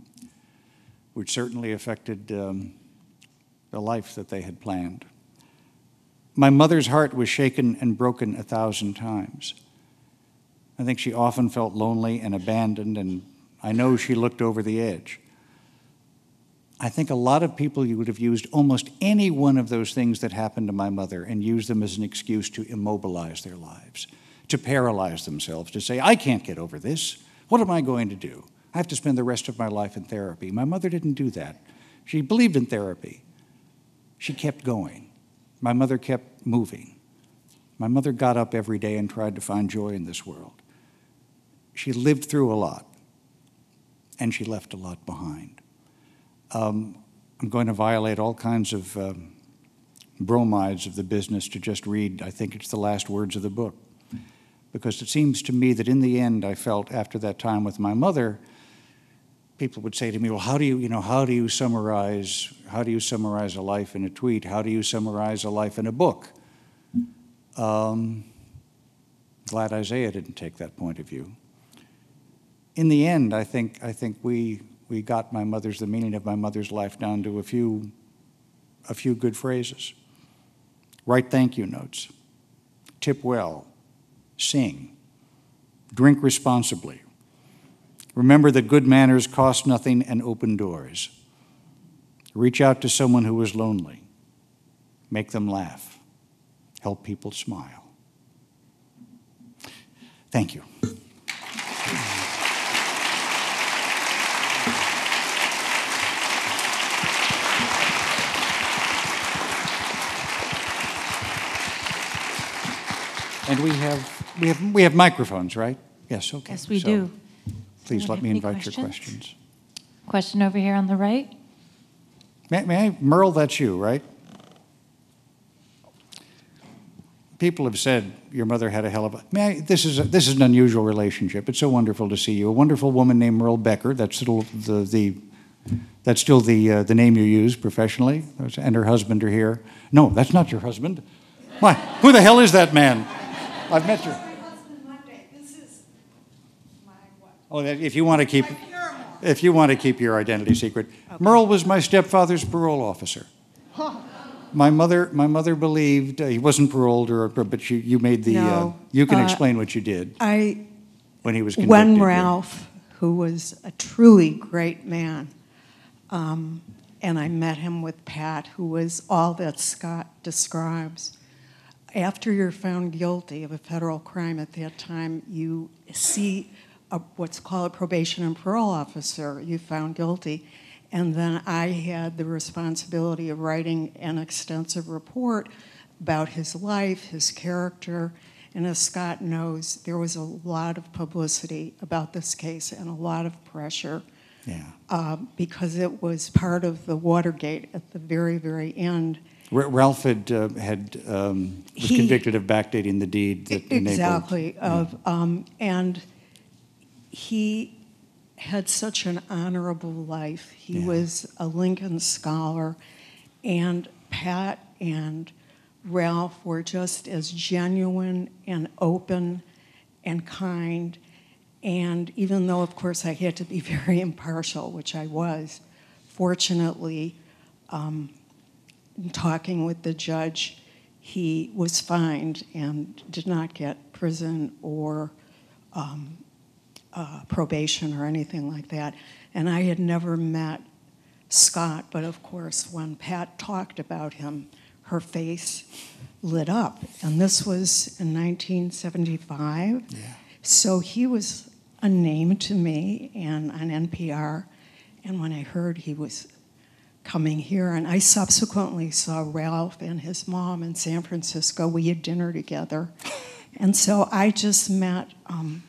which certainly affected um, the life that they had planned. My mother's heart was shaken and broken a thousand times. I think she often felt lonely and abandoned, and I know she looked over the edge. I think a lot of people, you would have used almost any one of those things that happened to my mother and used them as an excuse to immobilize their lives, to paralyze themselves, to say, I can't get over this. What am I going to do? I have to spend the rest of my life in therapy. My mother didn't do that. She believed in therapy. She kept going. My mother kept moving. My mother got up every day and tried to find joy in this world. She lived through a lot, and she left a lot behind. Um, I'm going to violate all kinds of um, bromides of the business to just read, I think it's the last words of the book, because it seems to me that in the end I felt after that time with my mother, people would say to me, well, how do you, you know, how do you summarize, how do you summarize a life in a tweet? How do you summarize a life in a book? Um, glad Isaiah didn't take that point of view. In the end, I think, I think we, We got my mother's, the meaning of my mother's life down to a few, a few good phrases. Write thank you notes, tip well, sing, drink responsibly. Remember that good manners cost nothing and open doors. Reach out to someone who is lonely. Make them laugh. Help people smile. Thank you. And we have We have, we have microphones, right? Yes, okay. Yes, we so do. Please let me invite questions? your questions. Question over here on the right. May, may I? Merle, that's you, right? People have said your mother had a hell of a... May I, this, is a this is an unusual relationship. It's so wonderful to see you. A wonderful woman named Merle Becker. That's still the, the, that's still the, uh, the name you use professionally. And her husband are here. No, that's not your husband. Why? Who the hell is that man? I've met your... Oh, if you want to keep, if you want to keep your identity secret, okay. Merle was my stepfather's parole officer. Huh. My mother, my mother believed uh, he wasn't paroled, or but you, you made the. No, uh, you can uh, explain what you did. I when he was convicted. When Ralph, who was a truly great man, um, and I met him with Pat, who was all that Scott describes. After you're found guilty of a federal crime at that time, you see. A, what's called a probation and parole officer, you found guilty. And then I had the responsibility of writing an extensive report about his life, his character, and as Scott knows, there was a lot of publicity about this case and a lot of pressure. Yeah. Uh, because it was part of the Watergate at the very, very end. R Ralph had, uh, had um, was he, convicted of backdating the deed that exactly, enabled... Exactly. Um, and... He had such an honorable life. He yeah. was a Lincoln scholar, and Pat and Ralph were just as genuine and open and kind. And even though, of course, I had to be very impartial, which I was, fortunately, um, in talking with the judge, he was fined and did not get prison or... Um, Uh, probation or anything like that. And I had never met Scott, but of course when Pat talked about him, her face lit up. And this was in nineteen seventy-five. Yeah. So he was a name to me and on N P R. And when I heard he was coming here, and I subsequently saw Ralph and his mom in San Francisco. We had dinner together. And so I just met... Um,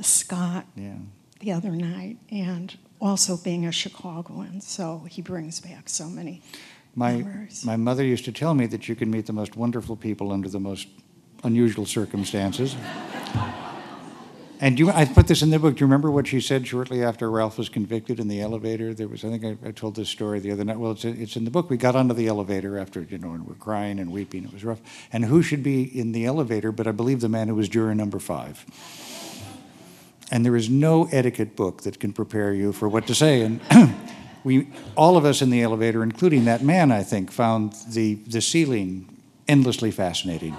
Scott yeah. the other night, and also being a Chicagoan, so he brings back so many my, memories. My mother used to tell me that you can meet the most wonderful people under the most unusual circumstances. And you, I put this in the book. Do you remember what she said shortly after Ralph was convicted in the elevator? There was, I think I, I told this story the other night. Well, it's, it's in the book. We got onto the elevator after, you know, and we're crying and weeping. It was rough. And who should be in the elevator but I believe the man who was juror number five. And there is no etiquette book that can prepare you for what to say. And we, all of us in the elevator, including that man, I think, found the, the ceiling endlessly fascinating.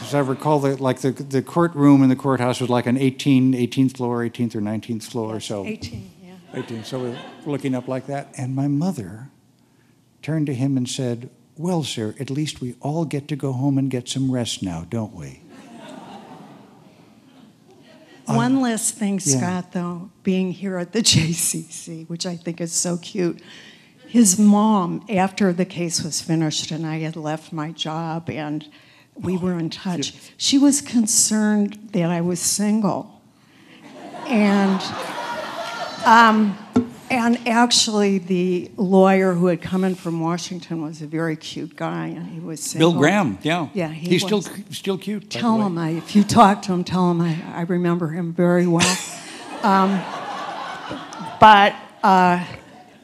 As I recall, the, like the, the courtroom in the courthouse was like an eighteenth floor, eighteenth or nineteenth floor. Yes, so eighteen, yeah. eighteen, so we were looking up like that. And my mother turned to him and said, "Well, sir, at least we all get to go home and get some rest now, don't we?" One um, last thing, Scott, yeah. though, being here at the J C C, which I think is so cute. His mom, after the case was finished and I had left my job and we oh, were in touch, yeah. she was concerned that I was single. And, um, and actually the lawyer who had come in from Washington was a very cute guy, and he was single. Bill Graham, yeah. Yeah, he He's was. still, still cute. Tell him, I, if you talk to him, tell him I, I remember him very well. um, but uh,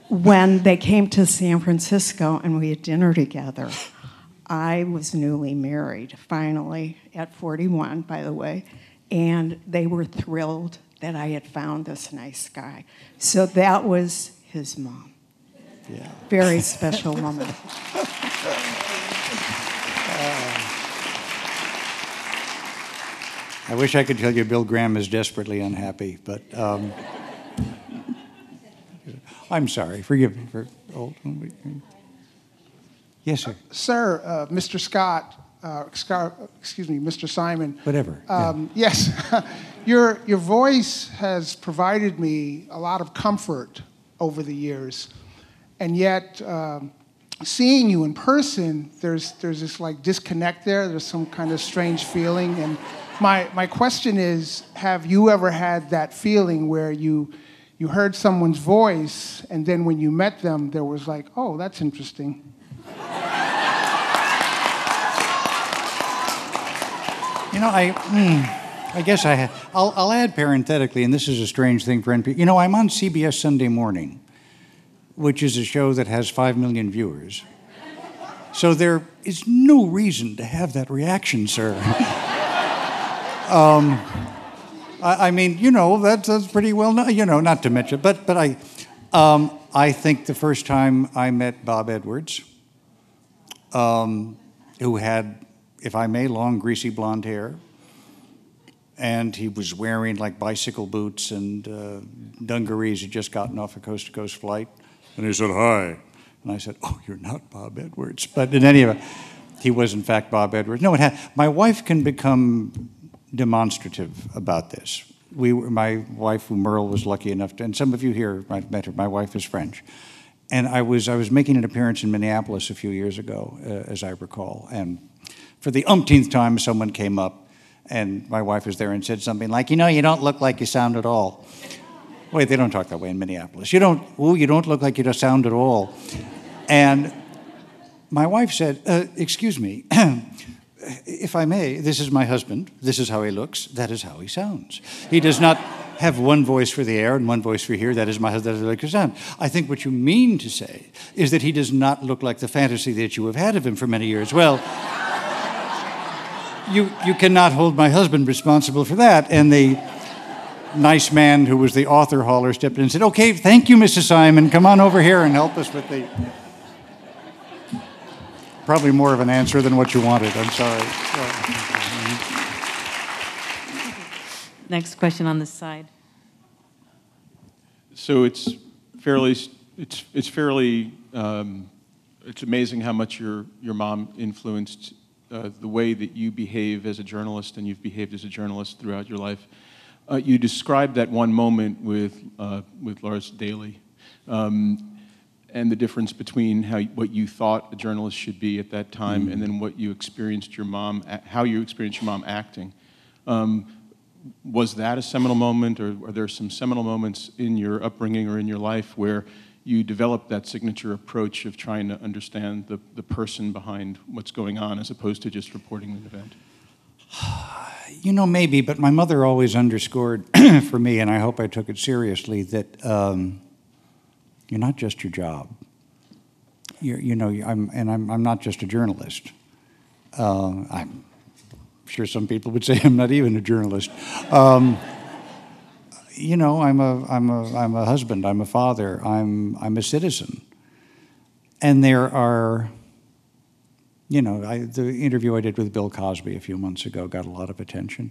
when they came to San Francisco and we had dinner together, I was newly married, finally, at forty-one, by the way, and they were thrilled that I had found this nice guy. So that was his mom. Yeah. Very special woman. Uh, I wish I could tell you Bill Graham is desperately unhappy, but um, I'm sorry, forgive me for old. Yes, sir. Uh, sir, uh, Mister Scott, Uh, excuse me, Mister Simon. Whatever. Um, yeah. Yes, your, your voice has provided me a lot of comfort over the years, and yet um, seeing you in person, there's there's this like disconnect there. There's some kind of strange feeling. And my my question is, have you ever had that feeling where you you heard someone's voice, and then when you met them, there was like, oh, that's interesting? You know, I, mm, I guess I have. I'll, I'll add parenthetically, and this is a strange thing for N P R. You know, I'm on C B S Sunday Morning, which is a show that has five million viewers. So there is no reason to have that reaction, sir. um, I, I mean, you know, that's, that's pretty well known, you know, not to mention, but, but I, um, I think the first time I met Bob Edwards, um, who had, if I may, long, greasy blonde hair. And he was wearing like bicycle boots and uh, dungarees. He'd just gotten off a coast-to-coast flight. And he said, hi. And I said, oh, you're not Bob Edwards. But in any event, he was, in fact, Bob Edwards. No, it had, my wife can become demonstrative about this. We, my wife, Merle, was lucky enough to, and some of you here might met her, my wife is French. And I was, I was making an appearance in Minneapolis a few years ago, uh, as I recall, and for the umpteenth time, someone came up, and my wife was there and said something like, you know, you don't look like you sound at all. Wait, they don't talk that way in Minneapolis. You don't, ooh, you don't look like you don't sound at all. And my wife said, uh, excuse me, if I may, this is my husband. This is how he looks. That is how he sounds. He does not have one voice for the air and one voice for here. That is my husband. That is like his sound. I think what you mean to say is that he does not look like the fantasy that you have had of him for many years. Well, You, you cannot hold my husband responsible for that. And the nice man who was the author hauler stepped in and said, okay, thank you, Missus Simon. Come on over here and help us with the... Probably more of an answer than what you wanted. I'm sorry. Next question on this side. So it's fairly... It's, it's fairly... Um, it's amazing how much your, your mom influenced... Uh, the way that you behave as a journalist, and you've behaved as a journalist throughout your life. Uh, you described that one moment with uh, with Lars Daley, um, and the difference between how what you thought a journalist should be at that time, mm-hmm. and then what you experienced your mom, how you experienced your mom acting. Um, was that a seminal moment, or are there some seminal moments in your upbringing or in your life where you develop that signature approach of trying to understand the, the person behind what's going on as opposed to just reporting an event? You know, maybe, but my mother always underscored for me, and I hope I took it seriously, that um, you're not just your job. You're, you know, I'm, and I'm, I'm not just a journalist. Uh, I'm sure some people would say I'm not even a journalist. Um, You know, I'm a, I'm a, I'm a husband, I'm a father, I'm, I'm a citizen. And there are, you know, I, the interview I did with Bill Cosby a few months ago got a lot of attention.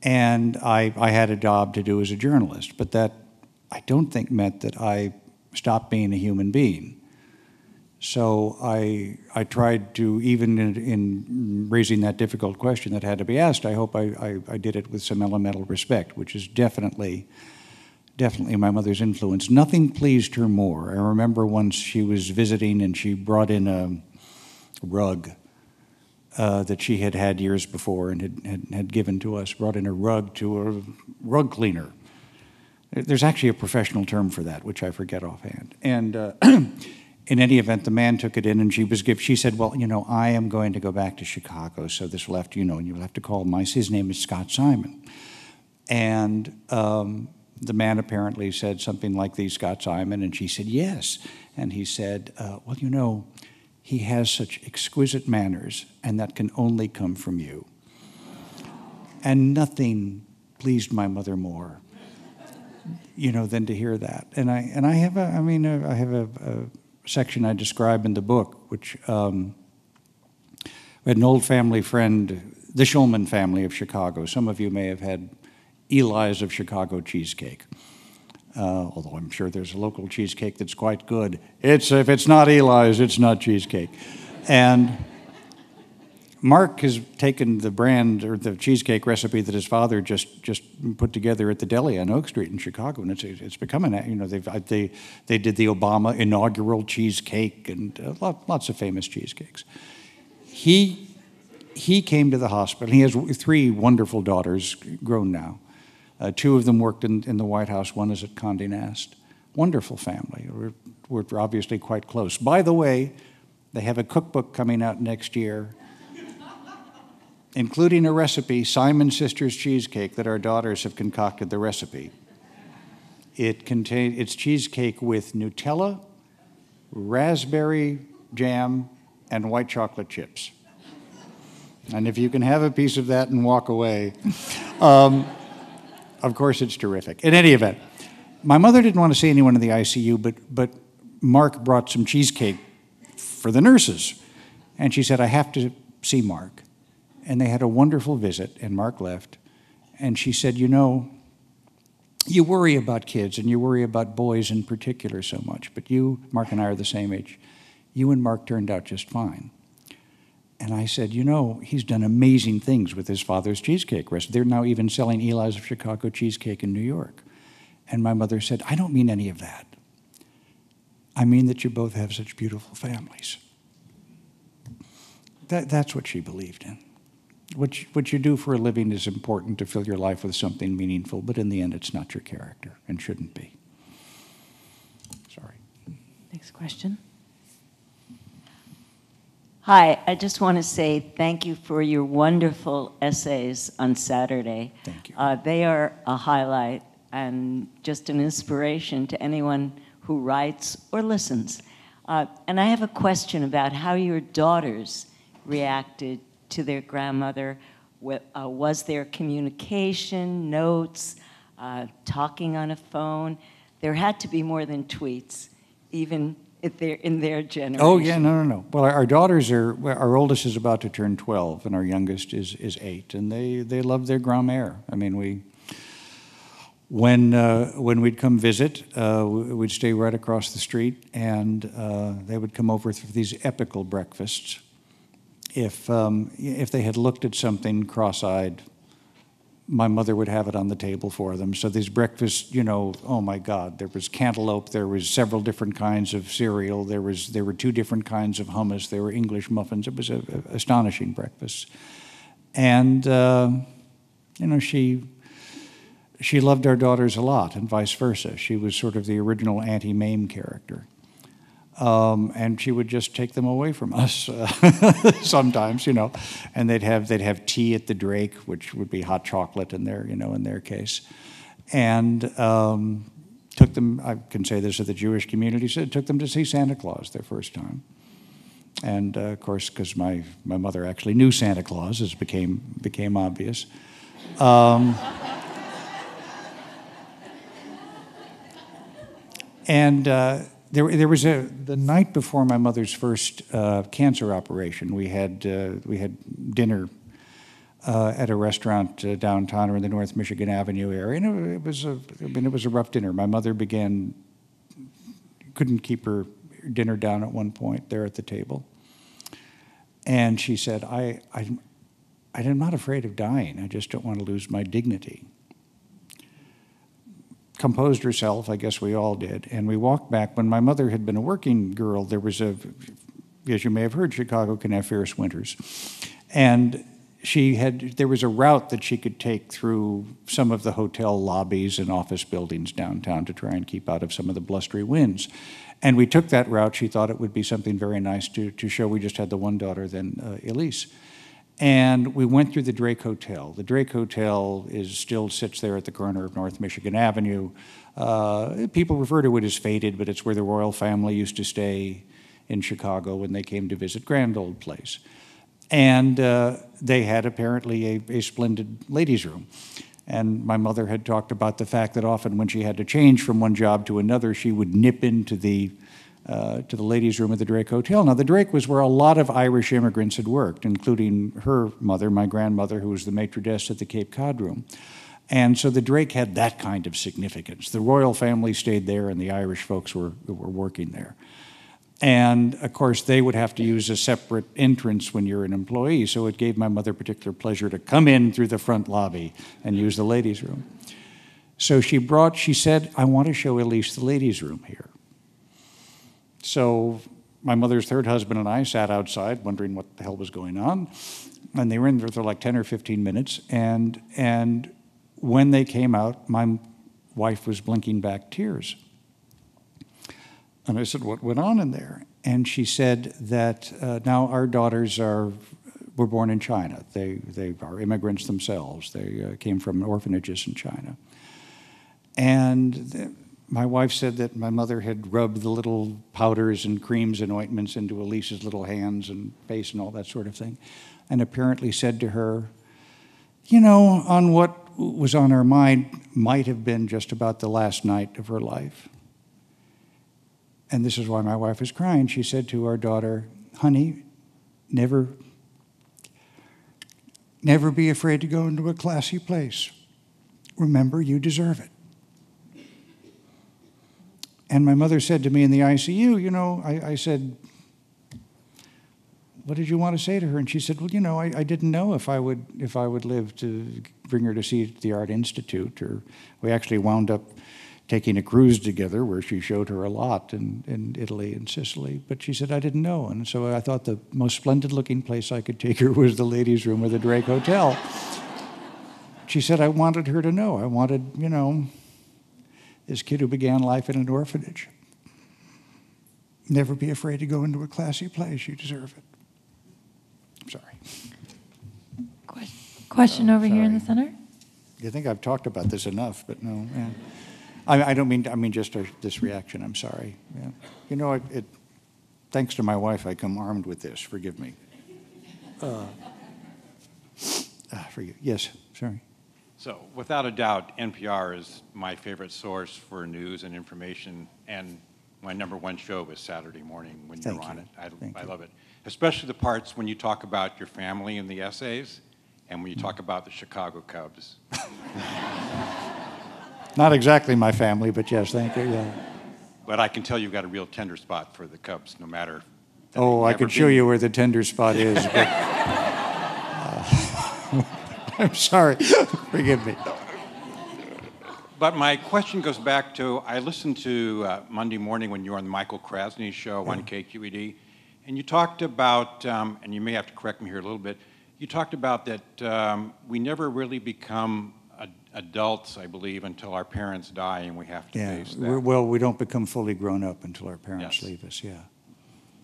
And I, I had a job to do as a journalist, but that I don't think meant that I stopped being a human being. So I, I tried to, even in, in raising that difficult question that had to be asked, I hope I, I, I did it with some elemental respect, which is definitely, definitely my mother's influence. Nothing pleased her more. I remember once she was visiting and she brought in a rug uh, that she had had years before and had, had, had given to us, brought in a rug to a rug cleaner. There's actually a professional term for that, which I forget offhand. And... Uh, In any event, the man took it in, and she was given. She said, "Well, you know, I am going to go back to Chicago, so this will have to, you know, and you'll have to call my. His name is Scott Simon." And um, the man apparently said something like, "These Scott Simon," and she said, "Yes." And he said, uh, "Well, you know, he has such exquisite manners, and that can only come from you." And nothing pleased my mother more, you know, than to hear that. And I and I have a. I mean, a, I have a. a section I describe in the book, which um, we had an old family friend, the Shulman family of Chicago. Some of you may have had Eli's of Chicago cheesecake, uh, although I'm sure there's a local cheesecake that's quite good. It's, if it's not Eli's, it's not cheesecake. And Mark has taken the brand or the cheesecake recipe that his father just just put together at the deli on Oak Street in Chicago, and it's it's becoming, you know, they've they they did the Obama inaugural cheesecake and uh, lot, lots of famous cheesecakes. He he came to the hospital. He has three wonderful daughters, grown now. Uh, two of them worked in in the White House. One is at Condé Nast. Wonderful family. We're we're obviously quite close. By the way, they have a cookbook coming out next year, including a recipe, Simon Sisters Cheesecake, that our daughters have concocted the recipe. It contain, it's cheesecake with Nutella, raspberry jam, and white chocolate chips. And if you can have a piece of that and walk away, um, of course it's terrific. In any event, my mother didn't want to see anyone in the I C U, but, but Mark brought some cheesecake for the nurses. And she said, I have to see Mark. And they had a wonderful visit, and Mark left. And she said, you know, you worry about kids, and you worry about boys in particular so much, but you, Mark and I are the same age. You and Mark turned out just fine. And I said, you know, he's done amazing things with his father's cheesecake recipe. They're now even selling Eli's of Chicago cheesecake in New York. And my mother said, I don't mean any of that. I mean that you both have such beautiful families. That, that's what she believed in. What you, what you do for a living is important to fill your life with something meaningful, but in the end, it's not your character and shouldn't be. Sorry. Next question. Hi, I just want to say thank you for your wonderful essays on Saturday. Thank you. Uh, they are a highlight and just an inspiration to anyone who writes or listens. Uh, and I have a question about how your daughters reacted to their grandmother. Uh, was there communication, notes, uh, talking on a phone? There had to be more than tweets, even if they're in their generation. Oh yeah, no, no, no. Well, our, our daughters are, our oldest is about to turn twelve, and our youngest is is eight, and they they love their grandmère. I mean, we when uh, when we'd come visit, uh, we'd stay right across the street, and uh, they would come over for these epical breakfasts. If, um, if they had looked at something cross-eyed, my mother would have it on the table for them. So these breakfasts, you know, oh my God, there was cantaloupe, there was several different kinds of cereal, there was there were two different kinds of hummus, there were English muffins. It was a, a, astonishing breakfasts. And, uh, you know, she, she loved our daughters a lot and vice versa. She was sort of the original Auntie Mame character. Um, and she would just take them away from us uh, sometimes, you know. And they'd have they'd have tea at the Drake, which would be hot chocolate in their, you know, in their case. And um, took them. I can say this at the Jewish community. So it took them to see Santa Claus their first time. And uh, of course, because my my mother actually knew Santa Claus, as became became obvious. Um, and. Uh, There, there was a the night before my mother's first uh, cancer operation. We had uh, we had dinner uh, at a restaurant uh, downtown or in the North Michigan Avenue area, and it was a I mean, it was a rough dinner. My mother began couldn't keep her dinner down at one point there at the table, and she said, "I I I'm not afraid of dying. I just don't want to lose my dignity." Composed herself, I guess we all did, and we walked back. When my mother had been a working girl, there was a, as you may have heard, Chicago can have fierce winters, and she had, there was a route that she could take through some of the hotel lobbies and office buildings downtown to try and keep out of some of the blustery winds, and we took that route. She thought it would be something very nice to, to show. We just had the one daughter then, uh, Elise. And we went through the Drake Hotel. The Drake Hotel is still sits there at the corner of North Michigan Avenue. Uh, people refer to it as faded, but it's where the royal family used to stay in Chicago when they came to visit Grand Old Place. And uh, they had apparently a, a splendid ladies' room. And my mother had talked about the fact that often when she had to change from one job to another, she would nip into the Uh, to the ladies' room at the Drake Hotel. Now, the Drake was where a lot of Irish immigrants had worked, including her mother, my grandmother, who was the maitre d'etre at the Cape Cod room. And so the Drake had that kind of significance. The royal family stayed there, and the Irish folks were, were working there. And of course, they would have to use a separate entrance when you're an employee. So it gave my mother particular pleasure to come in through the front lobby and use the ladies' room. So she brought, she said, I want to show Elise the ladies' room here. So my mother's third husband and I sat outside wondering what the hell was going on. And they were in there for like ten or fifteen minutes. And, and when they came out, my wife was blinking back tears. And I said, what went on in there? And she said that uh, now our daughters are, were born in China. They, they are immigrants themselves. They uh, came from orphanages in China. And the, my wife said that my mother had rubbed the little powders and creams and ointments into Elise's little hands and face and all that sort of thing, and apparently said to her, you know, on what was on her mind might have been just about the last night of her life. And this is why my wife was crying. She said to our daughter, honey, never, never be afraid to go into a classy place. Remember, you deserve it. And my mother said to me in the I C U, you know, I, I said, what did you want to say to her? And she said, well, you know, I, I didn't know if I would if I would live to bring her to see the Art Institute. Or we actually wound up taking a cruise together where she showed her a lot in, in Italy and Sicily. But she said, I didn't know. And so I thought the most splendid looking place I could take her was the ladies' room or the Drake Hotel. She said, I wanted her to know. I wanted, you know, this kid who began life in an orphanage. Never be afraid to go into a classy place. You deserve it. I'm sorry. Question, question oh, over sorry. Here in the center. You think I've talked about this enough, but no. Man. I, I don't mean, I mean just our, this reaction, I'm sorry. Yeah. You know, it, it, thanks to my wife, I come armed with this. Forgive me. Uh, uh, forgive, yes, sorry. So, without a doubt, N P R is my favorite source for news and information, and my number one show is Saturday morning when you're on it. I, I love it. Especially the parts when you talk about your family in the essays, and when you talk about the Chicago Cubs. Not exactly my family, but yes, thank you, yeah. But I can tell you've got a real tender spot for the Cubs, no matter... Oh, I could show you where the tender spot is, but... uh, I'm sorry, forgive me. But my question goes back to, I listened to uh, Monday morning when you were on the Michael Krasny show on K Q E D, and you talked about, um, and you may have to correct me here a little bit, you talked about that um, we never really become adults, I believe, until our parents die, and we have to yeah, face that. We're, well, we don't become fully grown up until our parents yes. leave us, yeah.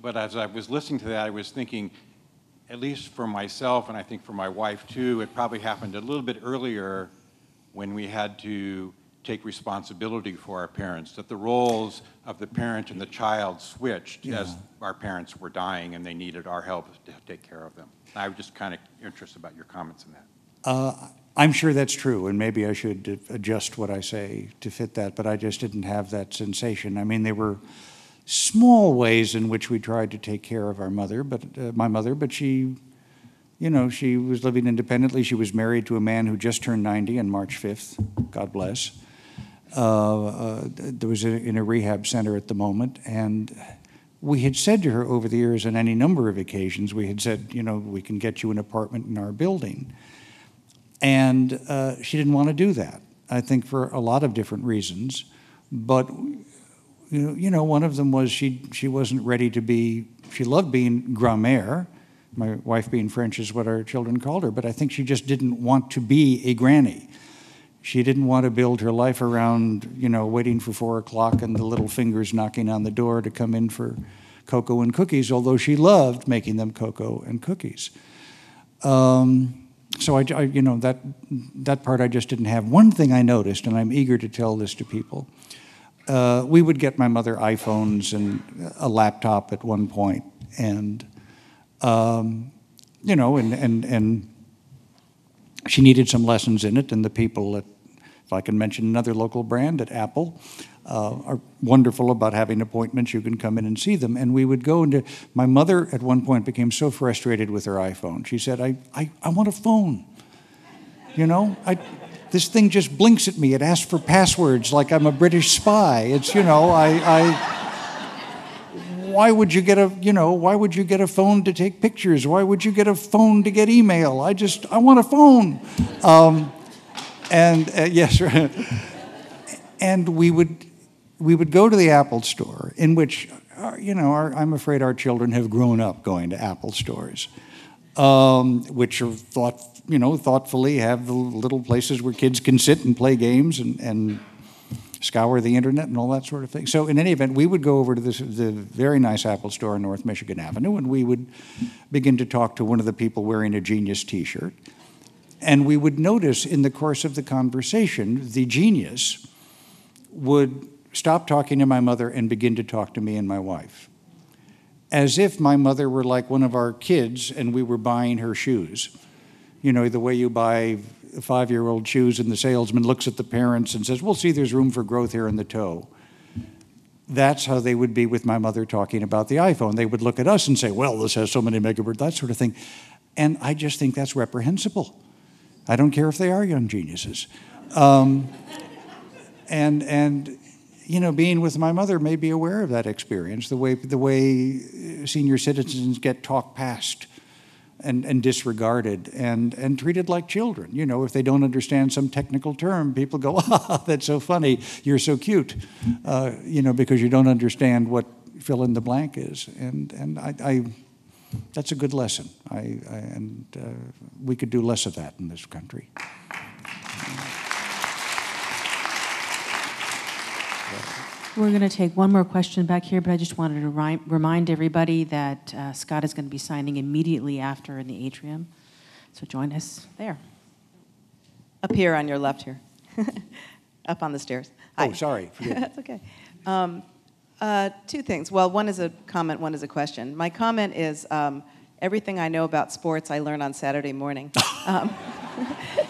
But as I was listening to that, I was thinking, at least for myself, and I think for my wife too, it probably happened a little bit earlier when we had to take responsibility for our parents, that the roles of the parent and the child switched yeah. as our parents were dying and they needed our help to take care of them. I was just kind of interested about your comments on that. Uh, I'm sure that's true, and maybe I should adjust what I say to fit that, but I just didn't have that sensation. I mean, there were small ways in which we tried to take care of our mother, but uh, my mother, but she, you know, she was living independently. She was married to a man who just turned ninety on March fifth, God bless. Uh, uh, there was a, in a rehab center at the moment, and we had said to her over the years on any number of occasions, we had said, you know, we can get you an apartment in our building. And uh, she didn't want to do that, I think, for a lot of different reasons. But, you know, one of them was she, she wasn't ready to be, she loved being grand-mère. My wife being French is what our children called her. But I think she just didn't want to be a granny. She didn't want to build her life around, you know, waiting for four o'clock and the little fingers knocking on the door to come in for cocoa and cookies, although she loved making them cocoa and cookies. Um, So, I, I, you know, that, that part I just didn't have. One thing I noticed, and I'm eager to tell this to people, uh, we would get my mother iPhones and a laptop at one point. And, um, you know, and, and, and she needed some lessons in it. And the people at, if I can mention another local brand, at Apple, uh, are wonderful about having appointments. You can come in and see them. And we would go into, my mother at one point became so frustrated with her iPhone. She said, I, I, I want a phone. You know, I, this thing just blinks at me. It asks for passwords like I'm a British spy. It's, you know, I, I why would you get a, you know, why would you get a phone to take pictures? Why would you get a phone to get email? I just, I want a phone. Um, and uh, yes, right. And we would, we would go to the Apple store, in which, uh, you know, our, I'm afraid our children have grown up going to Apple stores, um, which are thought, you know, thoughtfully have the little places where kids can sit and play games and, and scour the internet and all that sort of thing. So in any event, we would go over to this, the very nice Apple store on North Michigan Avenue, and we would begin to talk to one of the people wearing a Genius t-shirt. And we would notice in the course of the conversation, the Genius would stop talking to my mother and begin to talk to me and my wife, as if my mother were like one of our kids and we were buying her shoes. You know, the way you buy five-year-old shoes and the salesman looks at the parents and says, "We'll see, there's room for growth here in the toe." That's how they would be with my mother talking about the iPhone. They would look at us and say, "Well, this has so many megabytes," that sort of thing. And I just think that's reprehensible. I don't care if they are young geniuses. Um, and, and you know, being with my mother made me aware of that experience, the way, the way senior citizens get talked past And, and disregarded and, and treated like children. You know, if they don't understand some technical term, people go, "Ah, that's so funny, you're so cute," uh, you know, because you don't understand what fill in the blank is. And, and I, I, that's a good lesson. I, I, and uh, we could do less of that in this country. We're going to take one more question back here, but I just wanted to ri remind everybody that uh, Scott is going to be signing immediately after in the atrium. So join us there. Up here on your left here. Up on the stairs. Hi. Oh, sorry. That's okay. Um, uh, two things. Well, one is a comment, one is a question. My comment is um, everything I know about sports I learn on Saturday morning. Um,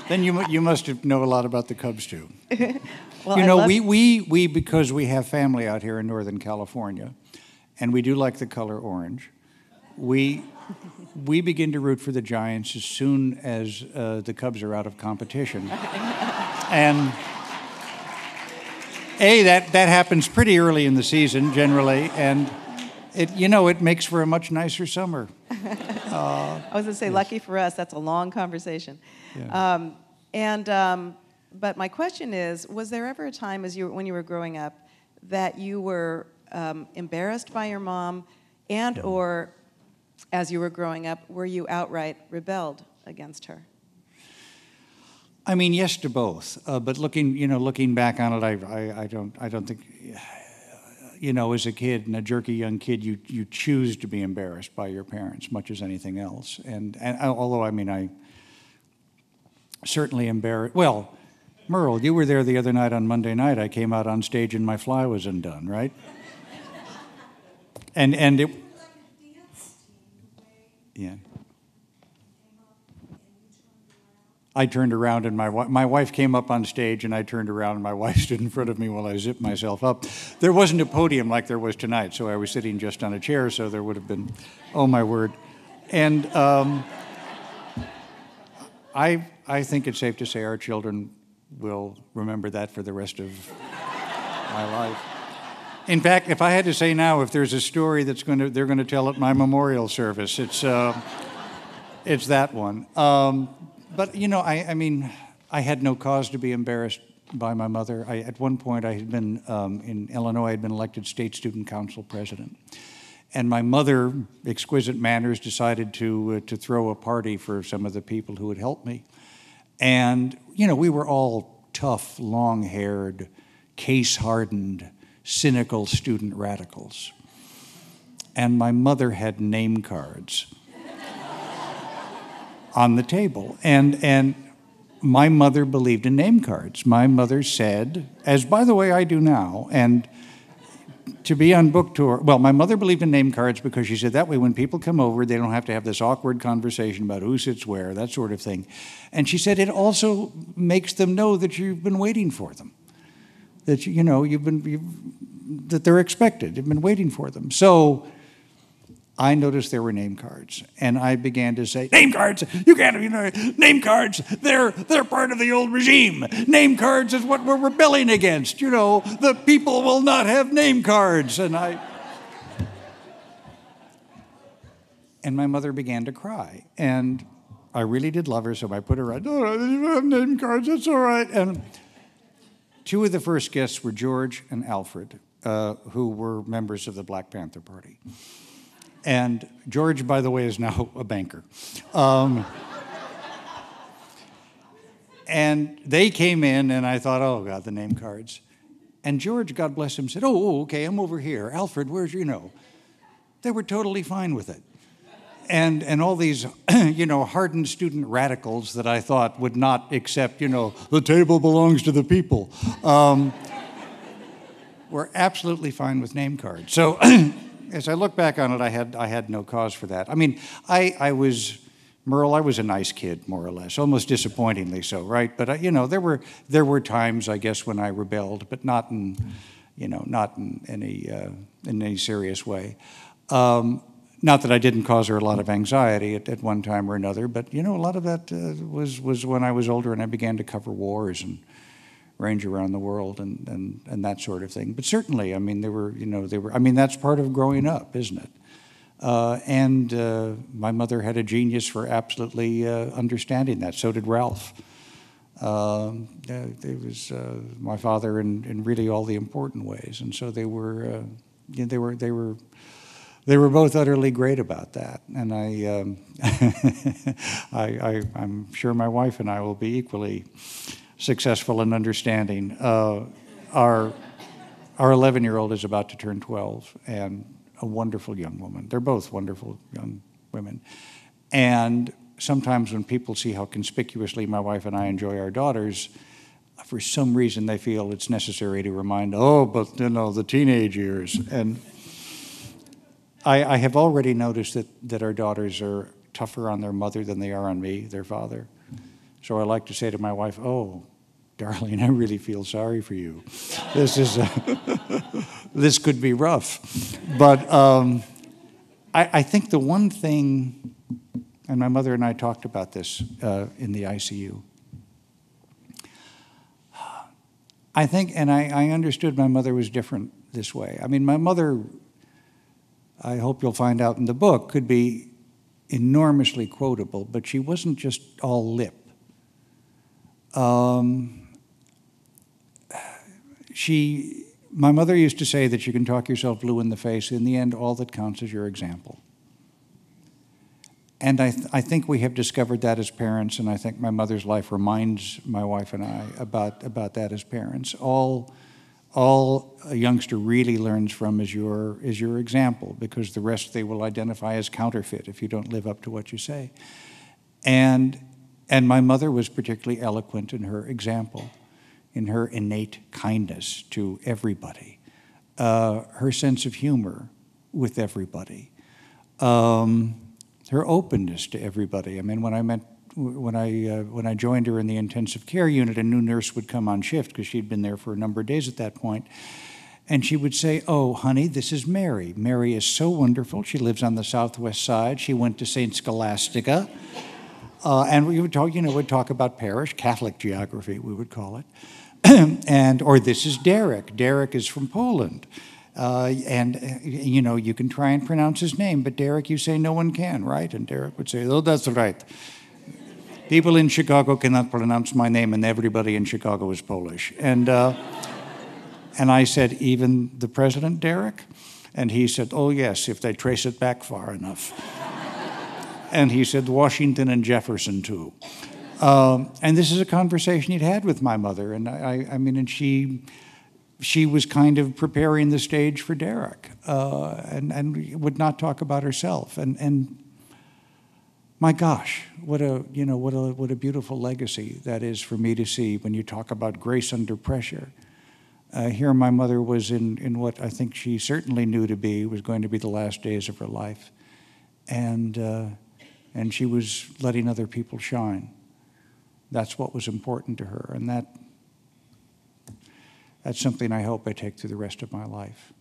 Then you, you must know a lot about the Cubs, too. Well, you know, love... we, we, we, because we have family out here in Northern California, and we do like the color orange, we, we begin to root for the Giants as soon as uh, the Cubs are out of competition. And, A, that, that happens pretty early in the season, generally, and... It, you know, it makes for a much nicer summer. Uh, I was going to say, yes. Lucky for us, that's a long conversation. Yeah. Um, and, um, but my question is, was there ever a time as you, when you were growing up that you were um, embarrassed by your mom and or, as you were growing up, were you outright rebelled against her? I mean, yes to both. Uh, but looking, you know, looking back on it, I, I, I, don't, I don't think... You know, as a kid and a jerky young kid, you you choose to be embarrassed by your parents much as anything else. And and although I mean I certainly embarrassed. Well, Merle, you were there the other night on Monday night. I came out on stage and my fly was undone, right? and and it. Yeah. I turned around and my, my wife came up on stage and I turned around and my wife stood in front of me while I zipped myself up. There wasn't a podium like there was tonight, so I was sitting just on a chair, so there would have been, oh my word. And um, I, I think it's safe to say our children will remember that for the rest of my life. In fact, if I had to say now, if there's a story that's going to, they're going to tell at my memorial service, it's, uh, it's that one. Um, But, you know, I, I mean, I had no cause to be embarrassed by my mother. I, at one point, I had been, um, in Illinois, I had been elected state student council president. And my mother, exquisite manners, decided to, uh, to throw a party for some of the people who had helped me. And, you know, we were all tough, long-haired, case-hardened, cynical student radicals. And my mother had name cards on the table. And, and my mother believed in name cards. My mother said, as by the way I do now, and to be on book tour, well, my mother believed in name cards because she said that way when people come over, they don't have to have this awkward conversation about who sits where, that sort of thing. And she said it also makes them know that you've been waiting for them, that, you know, you've been, you've, that they're expected, you've been waiting for them. So I noticed there were name cards, and I began to say, "Name cards! You can't, you know, name cards! They're they're part of the old regime. Name cards is what we're rebelling against. You know, the people will not have name cards." And I, And my mother began to cry. And I really did love her, so I put her right, oh, I don't have name cards, that's all right. And two of the first guests were George and Alfred, uh, who were members of the Black Panther Party. And George, by the way, is now a banker. Um, and they came in, and I thought, oh, God, the name cards. And George, God bless him, said, oh, okay, I'm over here. Alfred, where's, you know. They were totally fine with it. And, and all these, you know, hardened student radicals that I thought would not accept, you know, the table belongs to the people, um, were absolutely fine with name cards. So as I look back on it, I had, I had no cause for that. I mean, I, I was, Merle, I was a nice kid, more or less, almost disappointingly so, right? But, I, you know, there were, there were times, I guess, when I rebelled, but not in, you know, not in any, uh, in any serious way. Um, Not that I didn't cause her a lot of anxiety at, at one time or another, but, you know, a lot of that uh, was, was when I was older and I began to cover wars and range around the world and, and, and that sort of thing. But certainly, I mean, there were, you know, they were, I mean, that's part of growing up, isn't it? Uh, and uh, my mother had a genius for absolutely uh, understanding that. So did Ralph. Um, it was uh, my father in, in really all the important ways. And so they were, uh, you know, they were, they were, They were both utterly great about that, and I, um, I, I, I'm sure my wife and I will be equally successful in understanding. Uh, our our eleven-year-old is about to turn twelve, and a wonderful young woman. They're both wonderful young women, and sometimes when people see how conspicuously my wife and I enjoy our daughters, for some reason they feel it's necessary to remind, oh, but you know, the teenage years and. I, I have already noticed that, that our daughters are tougher on their mother than they are on me, their father. So I like to say to my wife, oh, darling, I really feel sorry for you. This is, a, this could be rough. But um, I, I think the one thing, and my mother and I talked about this uh, in the I C U. I think, and I, I understood my mother was different this way. I mean, my mother, I hope you'll find out in the book, could be enormously quotable, but she wasn't just all lip. Um, she, my mother used to say that you can talk yourself blue in the face. In the end, all that counts is your example. And I, th I think we have discovered that as parents, and I think my mother's life reminds my wife and I about, about that as parents. All... All a youngster really learns from is your, is your example, because the rest they will identify as counterfeit if you don't live up to what you say. And, and my mother was particularly eloquent in her example, in her innate kindness to everybody, uh, her sense of humor with everybody, um, her openness to everybody. I mean, when I met When I, uh, when I joined her in the intensive care unit, a new nurse would come on shift because she'd been there for a number of days at that point. And she would say, oh, honey, this is Mary. Mary is so wonderful. She lives on the southwest side. She went to Saint Scholastica. Uh, and we would talk, you know, we'd talk about parish, Catholic geography, we would call it. and Or this is Derek. Derek is from Poland. Uh, and, uh, you know, you can try and pronounce his name, but Derek, you say no one can, right? And Derek would say, oh, that's right. People in Chicago cannot pronounce my name, and everybody in Chicago is Polish. And, uh, and I said, even the president, Derek? And he said, oh, yes, if they trace it back far enough. And he said, Washington and Jefferson, too. Um, and this is a conversation he'd had with my mother. And I, I mean, and she, she was kind of preparing the stage for Derek uh, and, and would not talk about herself. And, and my gosh, what a, you know, what a, what a beautiful legacy that is for me to see when you talk about grace under pressure. Uh, here my mother was in, in what I think she certainly knew to be, was going to be the last days of her life. And, uh, and she was letting other people shine. That's what was important to her. And that, that's something I hope I take through the rest of my life.